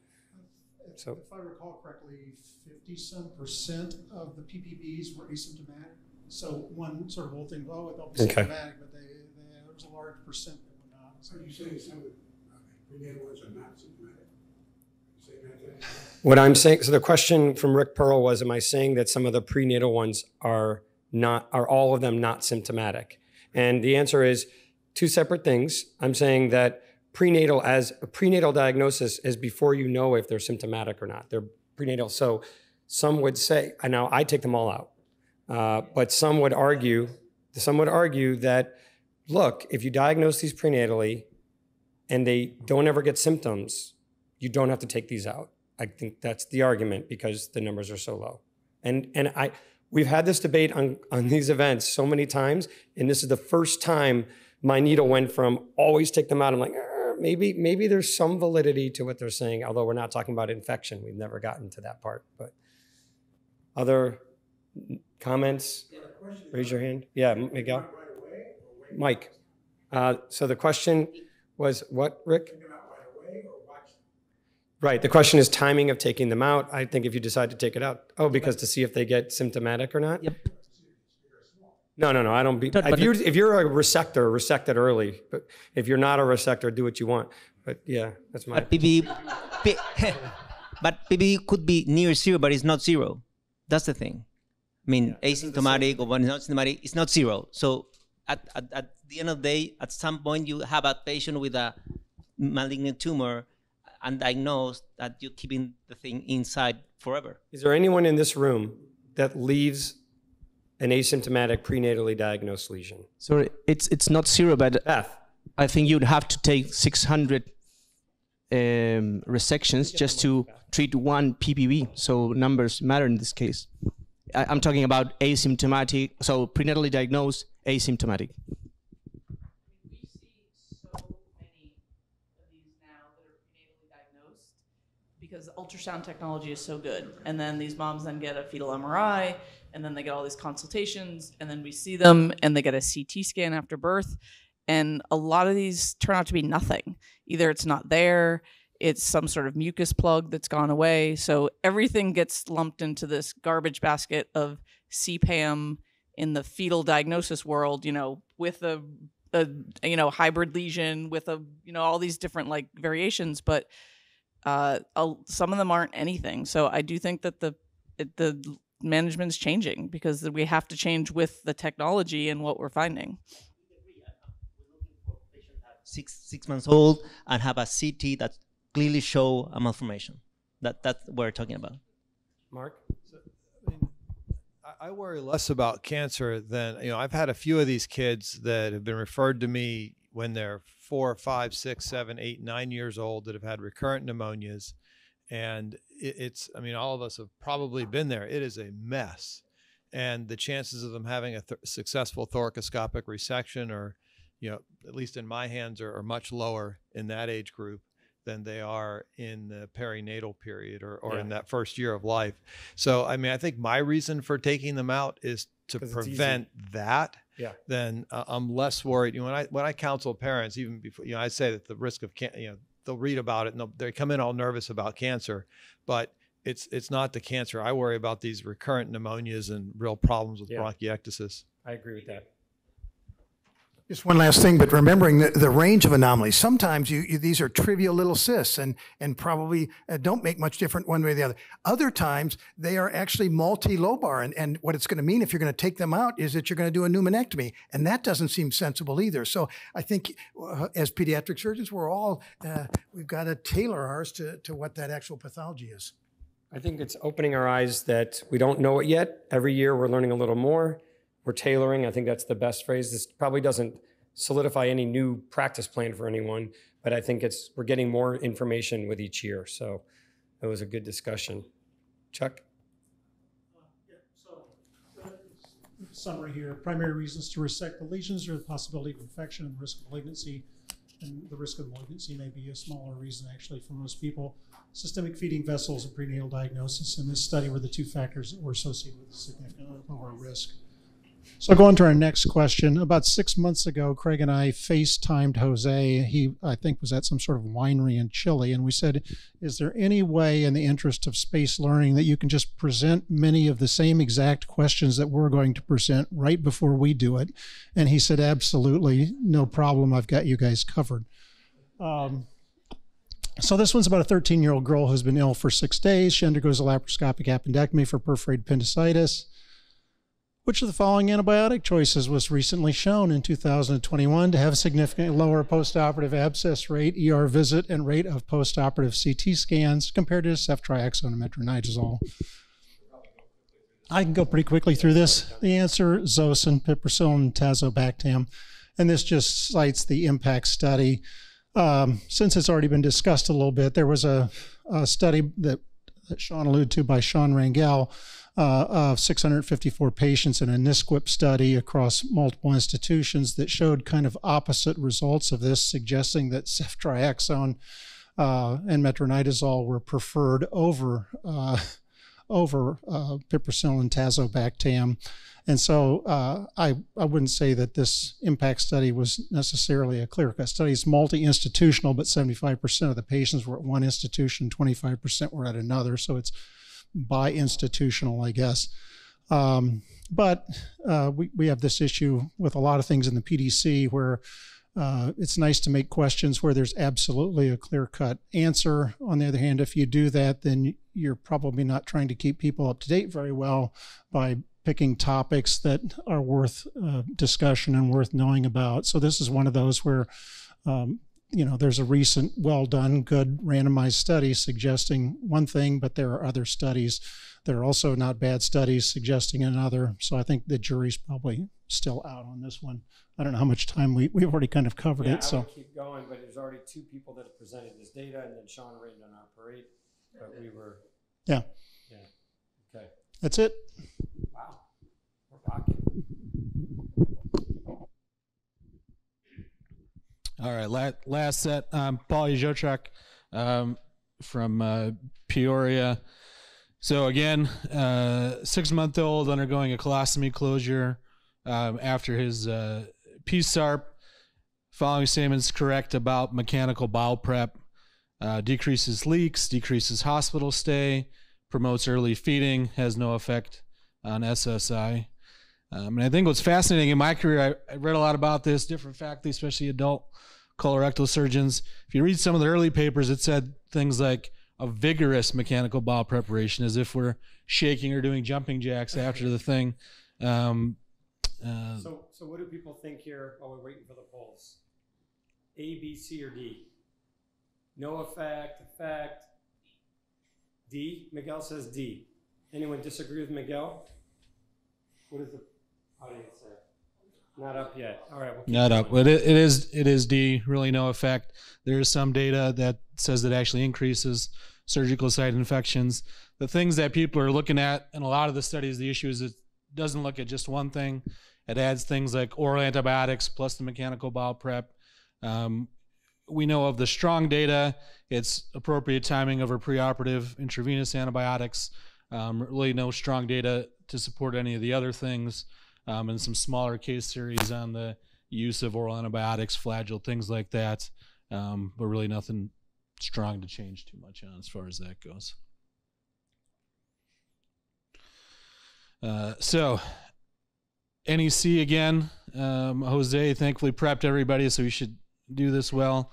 So, if I recall correctly, 50-some% of the PPBs were asymptomatic. So one sort of old thing, well, they'll be symptomatic, but there was a large percent that were not. So you're saying some of the prenatal ones are not symptomatic? What I'm saying, so the question from Rick Pearl was, am I saying that some of the prenatal ones are all of them not symptomatic? And the answer is two separate things. I'm saying that prenatal, as a prenatal diagnosis is before you know if they're symptomatic or not. They're prenatal. So some would say, now I take them all out, but some would argue that, look, if you diagnose these prenatally and they don't ever get symptoms, you don't have to take these out. I think that's the argument because the numbers are so low. And we've had this debate on these events so many times, and this is the first time my needle went from always take them out. I'm like, maybe there's some validity to what they're saying, although we're not talking about infection. We've never gotten to that part. But other comments? Yeah, raise your hand. Yeah, Miguel. Mike. So the question was what, Rick? Right, the question is timing of taking them out. I think if you decide to take it out, because to see if they get symptomatic or not? Yep. No, I don't be, if you're a resector, resect it early. But if you're not a resector, do what you want. But yeah, that's my opinion. But PPB could be near zero, but it's not zero. That's the thing. I mean, yeah, asymptomatic or when it's not symptomatic, it's not zero. So at the end of the day, at some point you have a patient with a malignant tumor undiagnosed that you're keeping the thing inside forever. Is there anyone in this room that leaves an asymptomatic prenatally diagnosed lesion? Sorry, it's not zero, but I think you'd have to take 600 resections just to treat one PPB. So numbers matter in this case. I'm talking about asymptomatic, so prenatally diagnosed, asymptomatic. Because ultrasound technology is so good. And then these moms then get a fetal MRI, and then they get all these consultations, and then we see them, and they get a CT scan after birth. And a lot of these turn out to be nothing. Either it's not there, It's some sort of mucus plug that's gone away. So everything gets lumped into this garbage basket of CPAM in the fetal diagnosis world, you know, with a hybrid lesion, with all these different like variations, but some of them aren't anything. So I do think that the management's changing because we have to change with the technology and what we're finding. 6 months old and have a CT that clearly show a malformation. That's what we're talking about. Mark? So, I worry less about cancer than, I've had a few of these kids that have been referred to me when they're 4, 5, 6, 7, 8, 9 years old that have had recurrent pneumonias. And it's all of us have probably been there. It is a mess. And the chances of them having a successful thoracoscopic resection are, at least in my hands, are much lower in that age group than they are in the perinatal period or in that first year of life. So, I think my reason for taking them out is to prevent that. Yeah. Then I'm less worried. When I counsel parents, even before, I say that the risk of cancer, they'll read about it and they come in all nervous about cancer, but it's not the cancer. I worry about these recurrent pneumonias and real problems with bronchiectasis. I agree with that. Just one last thing, but remembering the range of anomalies. Sometimes these are trivial little cysts and probably don't make much difference one way or the other. Other times, they are actually multilobar, and what it's going to mean if you're going to take them out is that you're going to do a pneumonectomy, and that doesn't seem sensible either. So I think as pediatric surgeons, we're all, we've got to tailor ours to what that actual pathology is. I think it's opening our eyes that we don't know it yet. Every year, we're learning a little more. We're tailoring. I think that's the best phrase. This probably doesn't solidify any new practice plan for anyone, but I think we're getting more information with each year. So it was a good discussion. Chuck? So summary here, primary reasons to resect the lesions are the possibility of infection and risk of malignancy. And the risk of malignancy may be a smaller reason actually for most people. Systemic feeding vessels and prenatal diagnosis in this study were the two factors that were associated with significantly lower risk. So go on to our next question. About 6 months ago, Craig and I FaceTimed Jose. He, I think, was at some sort of winery in Chile. And we said, is there any way in the interest of spaced learning that you can just present many of the same exact questions that we're going to present right before we do it? And he said, absolutely, no problem. I've got you guys covered. So this one's about a 13-year-old girl who's been ill for 6 days. She undergoes a laparoscopic appendectomy for perforated appendicitis. Which of the following antibiotic choices was recently shown in 2021 to have a significantly lower postoperative abscess rate, ER visit, and rate of postoperative CT scans compared to ceftriaxone and metronidazole? I can go pretty quickly through this. The answer, zosin, piperacillin-tazobactam, and this just cites the IMPACT study. Since it's already been discussed a little bit, there was a study that Sean alluded to by Sean Rangel, of 654 patients in a NICU study across multiple institutions that showed kind of opposite results of this, suggesting that ceftriaxone and metronidazole were preferred over piperacillin-tazobactam. And so I wouldn't say that this IMPACT study was necessarily a clear-cut study. It's multi-institutional, but 75% of the patients were at one institution, 25% were at another. So it's by institutional, I guess. But we have this issue with a lot of things in the PDC where it's nice to make questions where there's absolutely a clear-cut answer. On the other hand, if you do that, then you're probably not trying to keep people up to date very well by picking topics that are worth discussion and worth knowing about. So this is one of those where there's a recent, well-done, good randomized study suggesting one thing, but there are other studies that are also not bad studies suggesting another. So I think the jury's probably still out on this one. I don't know how much time we've already kind of covered it. So keep going, but there's already two people that have presented this data, and then Sean rained on our parade. But we were. Yeah. Yeah. Okay. That's it. Wow. We're rocking. All right, last set, Paul Jeziorczak from Peoria. So again, 6-month-old undergoing a colostomy closure after his P-SARP. Following statements correct about mechanical bowel prep. decreases leaks, decreases hospital stay, promotes early feeding, has no effect on SSI. And I think what's fascinating in my career, I read a lot about this, different faculty, especially adult colorectal surgeons. If you read some of the early papers, it said things like a vigorous mechanical bowel preparation, as if we're shaking or doing jumping jacks after the thing. So what do people think here while we're waiting for the polls? A, B, C, or D? No effect, effect. D? Miguel says D. Anyone disagree with Miguel? What is the audience say? Not up yet. All right. We'll not up. But it is D, really no effect. There is some data that says that actually increases surgical site infections. The things that people are looking at in a lot of the studies, the issue is it doesn't look at just one thing. It adds things like oral antibiotics plus the mechanical bowel prep. We know of the strong data, it's appropriate timing over preoperative intravenous antibiotics. Really no strong data to support any of the other things, and some smaller case series on the use of oral antibiotics, Flagyl, things like that, but really nothing strong to change too much on as far as that goes. So NEC again, Jose thankfully prepped everybody, so we should do this well.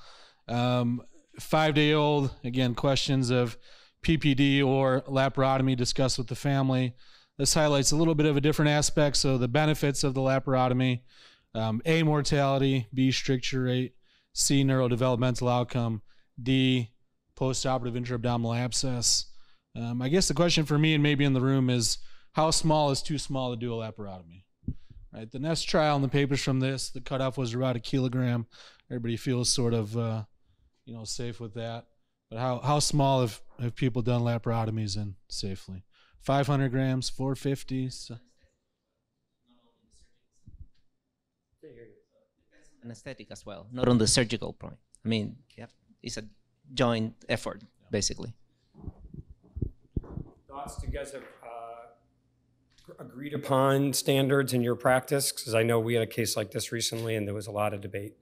5-day-old, again, questions of PPD or laparotomy discussed with the family. This highlights a little bit of a different aspect, so the benefits of the laparotomy, A, mortality, B, stricture rate, C, neurodevelopmental outcome, D, postoperative intra-abdominal abscess. I guess the question for me and maybe in the room is, how small is too small to do a laparotomy? Right, the Nest trial and the papers from this, the cutoff was about 1 kilogram. Everybody feels sort of, safe with that. But how small have people done laparotomies in safely? 500 grams, 450. So. Anesthetic as well, not on the surgical point. I mean, it's a joint effort, basically. Thoughts? Do you guys have agreed upon standards in your practice? Because I know we had a case like this recently, and there was a lot of debate.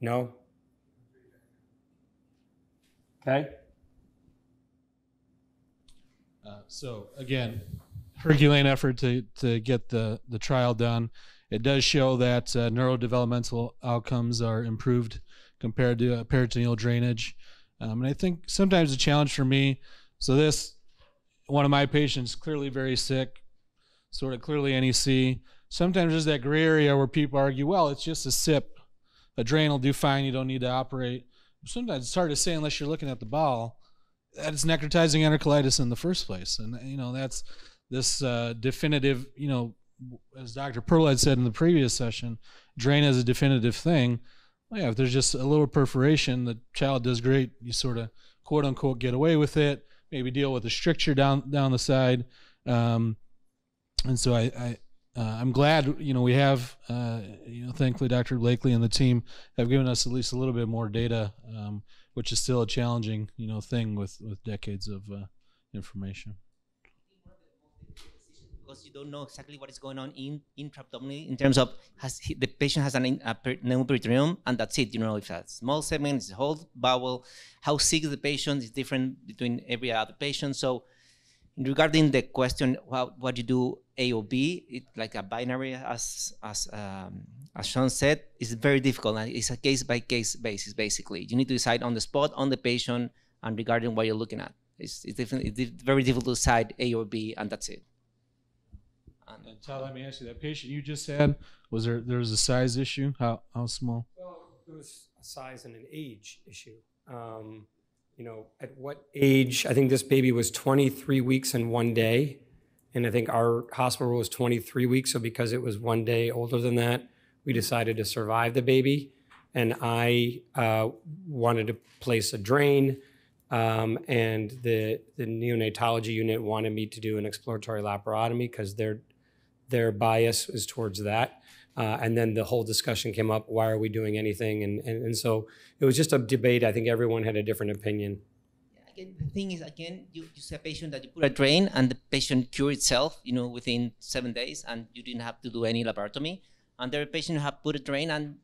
No? Okay. So again, Herculean effort to get the trial done. It does show that neurodevelopmental outcomes are improved compared to peritoneal drainage. And I think sometimes the challenge for me, so this, one of my patients clearly very sick, sort of clearly NEC. Sometimes there's that gray area where people argue, well, it's just a sip. A drain will do fine, you don't need to operate. Sometimes it's hard to say unless you're looking at the bowel that it's necrotizing enterocolitis in the first place. And, that's this definitive, as Dr. Perl had said in the previous session, drain is a definitive thing. Well, yeah, if there's just a little perforation, the child does great. You sort of, quote unquote, get away with it, maybe deal with the stricture down the side. And so I'm glad, we have, thankfully Dr. Blakely and the team have given us at least a little bit more data, which is still a challenging, thing with decades of information. Because you don't know exactly what is going on intra-abdominally in terms of the patient has a pneumoperitoneum, and that's it. If that's small segment, it's a whole bowel. How sick is the patient is different between every other patient. So regarding the question, what you do, A or B, it's like a binary, as Sean said, it's very difficult. It's a case-by-case basis, basically. You need to decide on the spot, on the patient, and regarding what you're looking at. It's very difficult to decide A or B, and that's it. And Todd, let me ask you, that patient you just had, there was a size issue? How small? Well, there was a size and an age issue. At what age, I think this baby was 23 weeks and 1 day, and I think our hospital was 23 weeks, so because it was 1 day older than that, we decided to survive the baby, and I wanted to place a drain, and the neonatology unit wanted me to do an exploratory laparotomy because their bias is towards that. And then the whole discussion came up, why are we doing anything? And so it was just a debate. I think everyone had a different opinion. Yeah, again, the thing is, again, you see a patient that you put a drain and the patient cured itself, within 7 days, and you didn't have to do any laparotomy. And the patient have put a drain and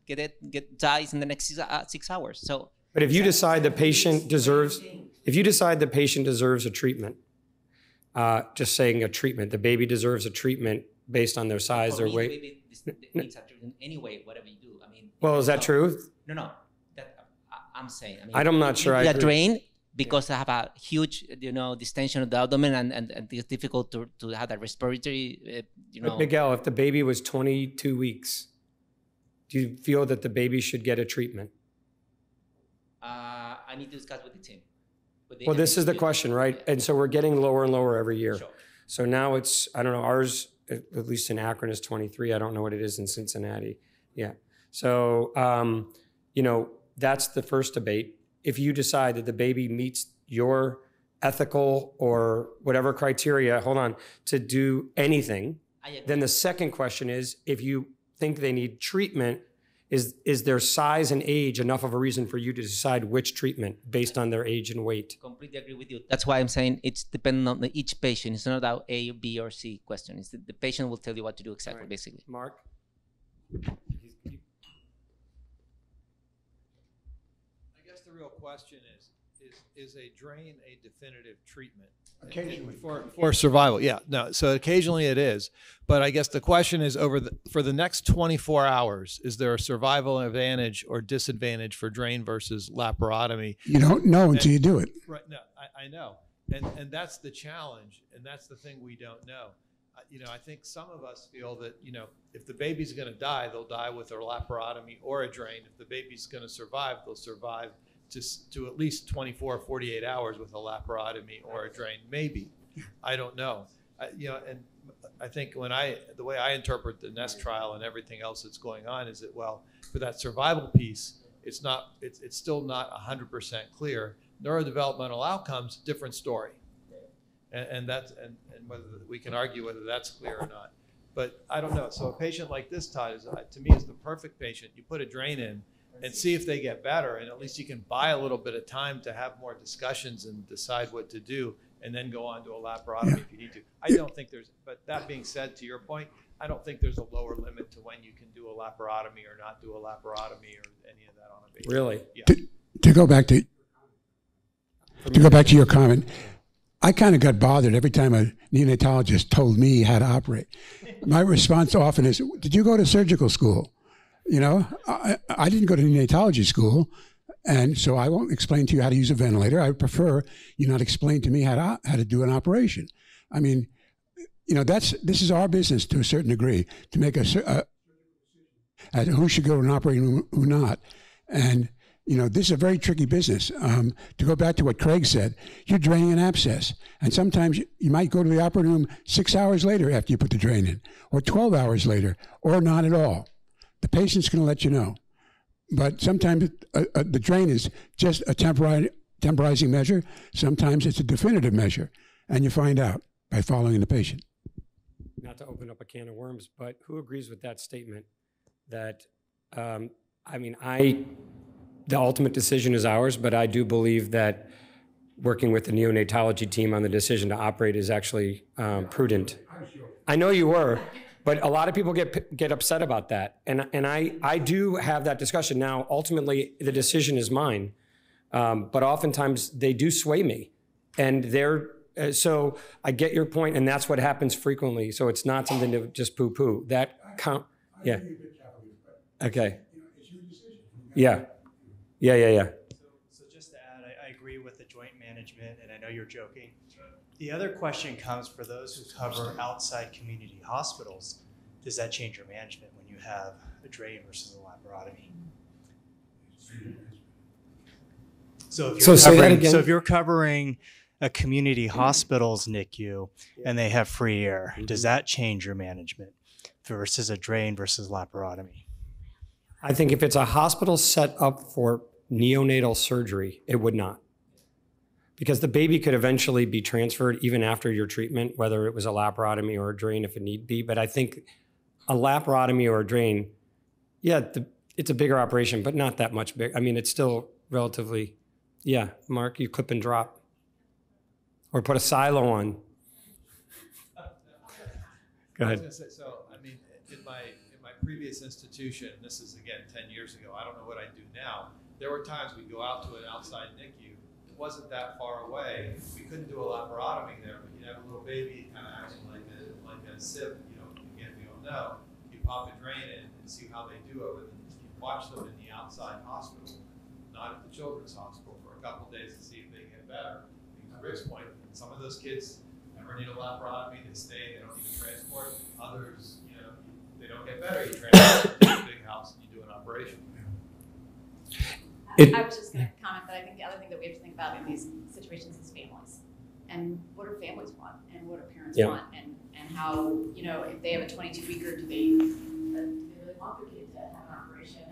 dies in the next 6 hours. So But if you decide the patient deserves, if you decide the patient deserves a treatment, just saying a treatment, the baby deserves a treatment based on their size, their weight. The baby needs a treatment anyway, whatever you do. I mean. Well, is that true? No, no. That, I'm saying. I mean, I'm not sure. I drain because I have a huge, you know, distension of the abdomen, and it's difficult to have that respiratory, you know. But Miguel, if the baby was 22 weeks, do you feel that the baby should get a treatment? I need to discuss with the team. Well, this is the question, right? Yeah. And so we're getting lower and lower every year. Sure. So now it's, I don't know, ours, at least in Akron, is 23. I don't know what it is in Cincinnati. Yeah. So, you know, that's the first debate. If you decide that the baby meets your ethical or whatever criteria, hold on, to do anything, then the second question is, if you think they need treatment, is their size and age enough of a reason for you to decide which treatment based on their age and weight? Completely agree with you. That's why I'm saying it's dependent on each patient. It's not about A, B, or C question. It's the patient will tell you what to do exactly, right, basically. Mark? I guess the real question is a drain a definitive treatment? Occasionally. For survival, yeah. No, so occasionally it is. But I guess the question is, over the, for the next 24 hours, is there a survival advantage or disadvantage for drain versus laparotomy? You don't know until you do it. Right, no, I know. And that's the challenge, and that's the thing we don't know. You know, I think some of us feel that, you know, if the baby's going to die, they'll die with a laparotomy or a drain. If the baby's going to survive, they'll survive to at least 24 or 48 hours with a laparotomy or a drain, maybe. I don't know. You know, and I think when the way I interpret the NEST trial and everything else that's going on is that, well, for that survival piece, it's still not 100% clear. Neurodevelopmental outcomes, different story. And whether we can argue whether that's clear or not. But I don't know. So a patient like this, Todd, to me is the perfect patient. You put a drain in and see if they get better, and at least you can buy a little bit of time to have more discussions and decide what to do, and then go on to a laparotomy if you need to. I don't think there's, but that being said, to your point, I don't think there's a lower limit to when you can do a laparotomy or not do a laparotomy or any of that on a baby. Really? Yeah. To go back to your comment, I kind of got bothered every time a neonatologist told me how to operate. My response often is, did you go to surgical school? You know, I didn't go to neonatology school, and so I won't explain to you how to use a ventilator. I would prefer you not explain to me how to do an operation. I mean, you know, this is our business to a certain degree, to make a who should go to an operating room, who not. And, you know, this is a very tricky business. To go back to what Craig said, you're draining an abscess, and sometimes you might go to the operating room 6 hours later after you put the drain in, or 12 hours later, or not at all. The patient's going to let you know. But sometimes the drain is just a temporizing measure. Sometimes it's a definitive measure. And you find out by following the patient. Not to open up a can of worms, but who agrees with that statement that, I mean, the ultimate decision is ours, but I do believe that working with the neonatology team on the decision to operate is actually prudent. I know you were. But a lot of people get upset about that, and I do have that discussion now. Ultimately, the decision is mine, but oftentimes they do sway me, and so I get your point, and that's what happens frequently. So it's not something to just poo-poo. Yeah. Okay. Yeah. So just to add, I agree with the joint management, and I know you're joking. The other question comes for those who cover outside community hospitals. Does that change your management when you have a drain versus a laparotomy? So if you're covering a community hospital's NICU and they have free air, does that change your management versus a drain versus laparotomy? I think if it's a hospital set up for neonatal surgery, it would not. Because the baby could eventually be transferred even after your treatment, whether it was a laparotomy or a drain if it need be. But I think a laparotomy or a drain, yeah, it's a bigger operation, but not that much big. I mean, it's still relatively, yeah, Mark, you clip and drop. Or put a silo on. Go ahead. I was gonna say, so, I mean, in my previous institution, this is, again, 10 years ago, I don't know what I do now. there were times we'd go out to an outside NICU. It wasn't that far away. We couldn't do a laparotomy there, but you'd have a little baby kind of acting like a sip, you know, again, we don't know. You pop a drain in and see how they do over them. You watch them in the outside hospital, not at the children's hospital, for a couple of days to see if they get better. Because to Rick's point, some of those kids never need a laparotomy, they stay, they don't even transport. Others, you know, they don't get better. You transport them to a big house and you do an operation. I was just going to comment that I think the other thing that we have to think about in these situations is families, and what do families want, and what do parents want, and how, you know, if they have a 22-weeker, do they really want their kid to have an operation,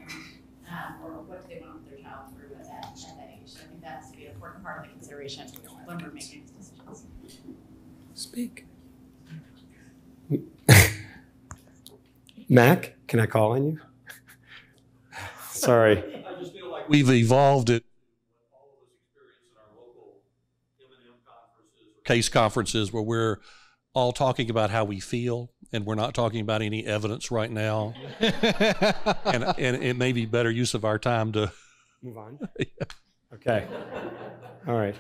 or what do they want their child through at that age? So I think that's to be an important part of the consideration when we're making these decisions. Speak. Mac, can I call on you? Sorry. We've evolved it. All of us experience in our local M&M conferences, case conferences, where we're all talking about how we feel, and we're not talking about any evidence right now. and it may be better use of our time to move on. Yeah. Okay. All right.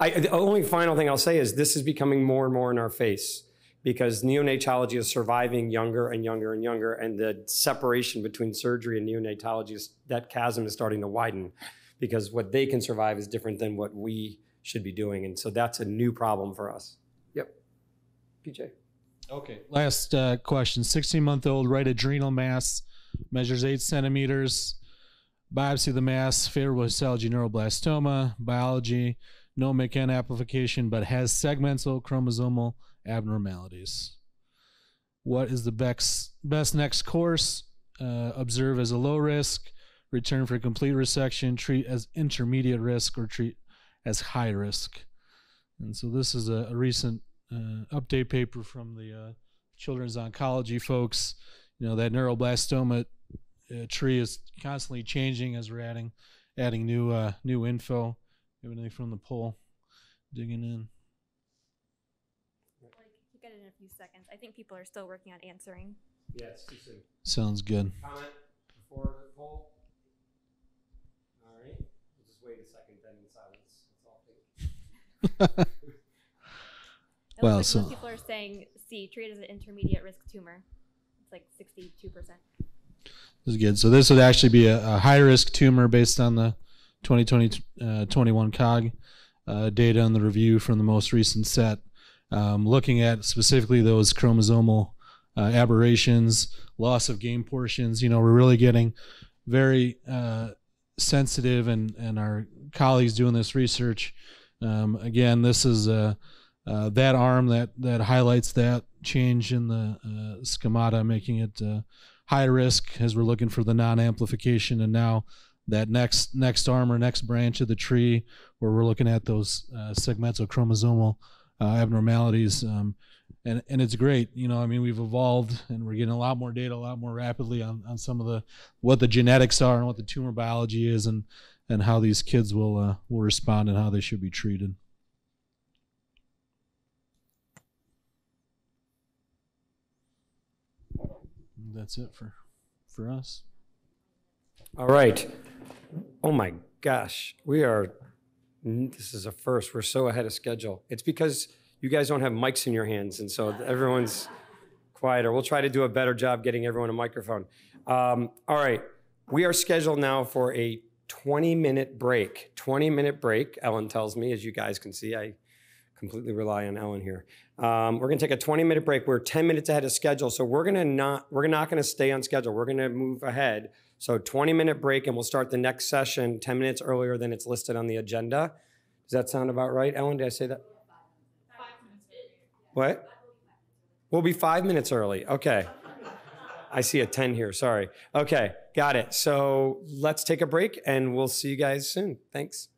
The only final thing I'll say is this is becoming more and more in our face, because neonatology is surviving younger and younger and younger, and the separation between surgery and neonatology, is that chasm is starting to widen, because what they can survive is different than what we should be doing. And so that's a new problem for us. Yep. PJ. Okay, last question. 16-month-old, right adrenal mass, measures 8 centimeters, biopsy of the mass, favorable histology, neuroblastoma, biology, no McN amplification, but has segmental chromosomal abnormalities. What is the best next course? Observe as a low risk, return for complete resection, treat as intermediate risk, or treat as high risk. And so this is a recent update paper from the children's oncology folks. You know, that neuroblastoma tree is constantly changing as we're adding new info, everything from the poll, digging in. In a few seconds. I think people are still working on answering. Yeah, it's too soon. Sounds good. Comment before the poll? All right. We'll just wait a second then in silence. That's all. Well, like, so most people are saying C, treat as an intermediate risk tumor. It's like 62%. This is good. So this would actually be a high risk tumor based on the 2021 COG data in the review from the most recent set. Looking at specifically those chromosomal aberrations, loss of gain portions. You know, we're really getting very sensitive, and our colleagues doing this research. Again, this is that arm that highlights that change in the schemata, making it high risk as we're looking for the non-amplification, and now that next arm or next branch of the tree where we're looking at those segmental chromosomal abnormalities, and it's great. You know, I mean, we've evolved, and we're getting a lot more data, a lot more rapidly on some of what the genetics are and what the tumor biology is, and how these kids will respond and how they should be treated. That's it for us. All right. Oh my gosh, we are. This is a first. We're so ahead of schedule. It's because you guys don't have mics in your hands, and so everyone's quieter. We'll try to do a better job getting everyone a microphone. All right. We are scheduled now for a 20-minute break. 20-minute break, Ellen tells me, as you guys can see. I completely rely on Ellen here. We're going to take a 20-minute break. We're 10 minutes ahead of schedule, so we're not going to stay on schedule. We're going to move ahead. So 20-minute break, and we'll start the next session 10 minutes earlier than it's listed on the agenda. Does that sound about right? Ellen, did I say that? 5 minutes. What? We'll be 5 minutes early. Okay. I see a 10 here. Sorry. Okay. Got it. So let's take a break, and we'll see you guys soon. Thanks.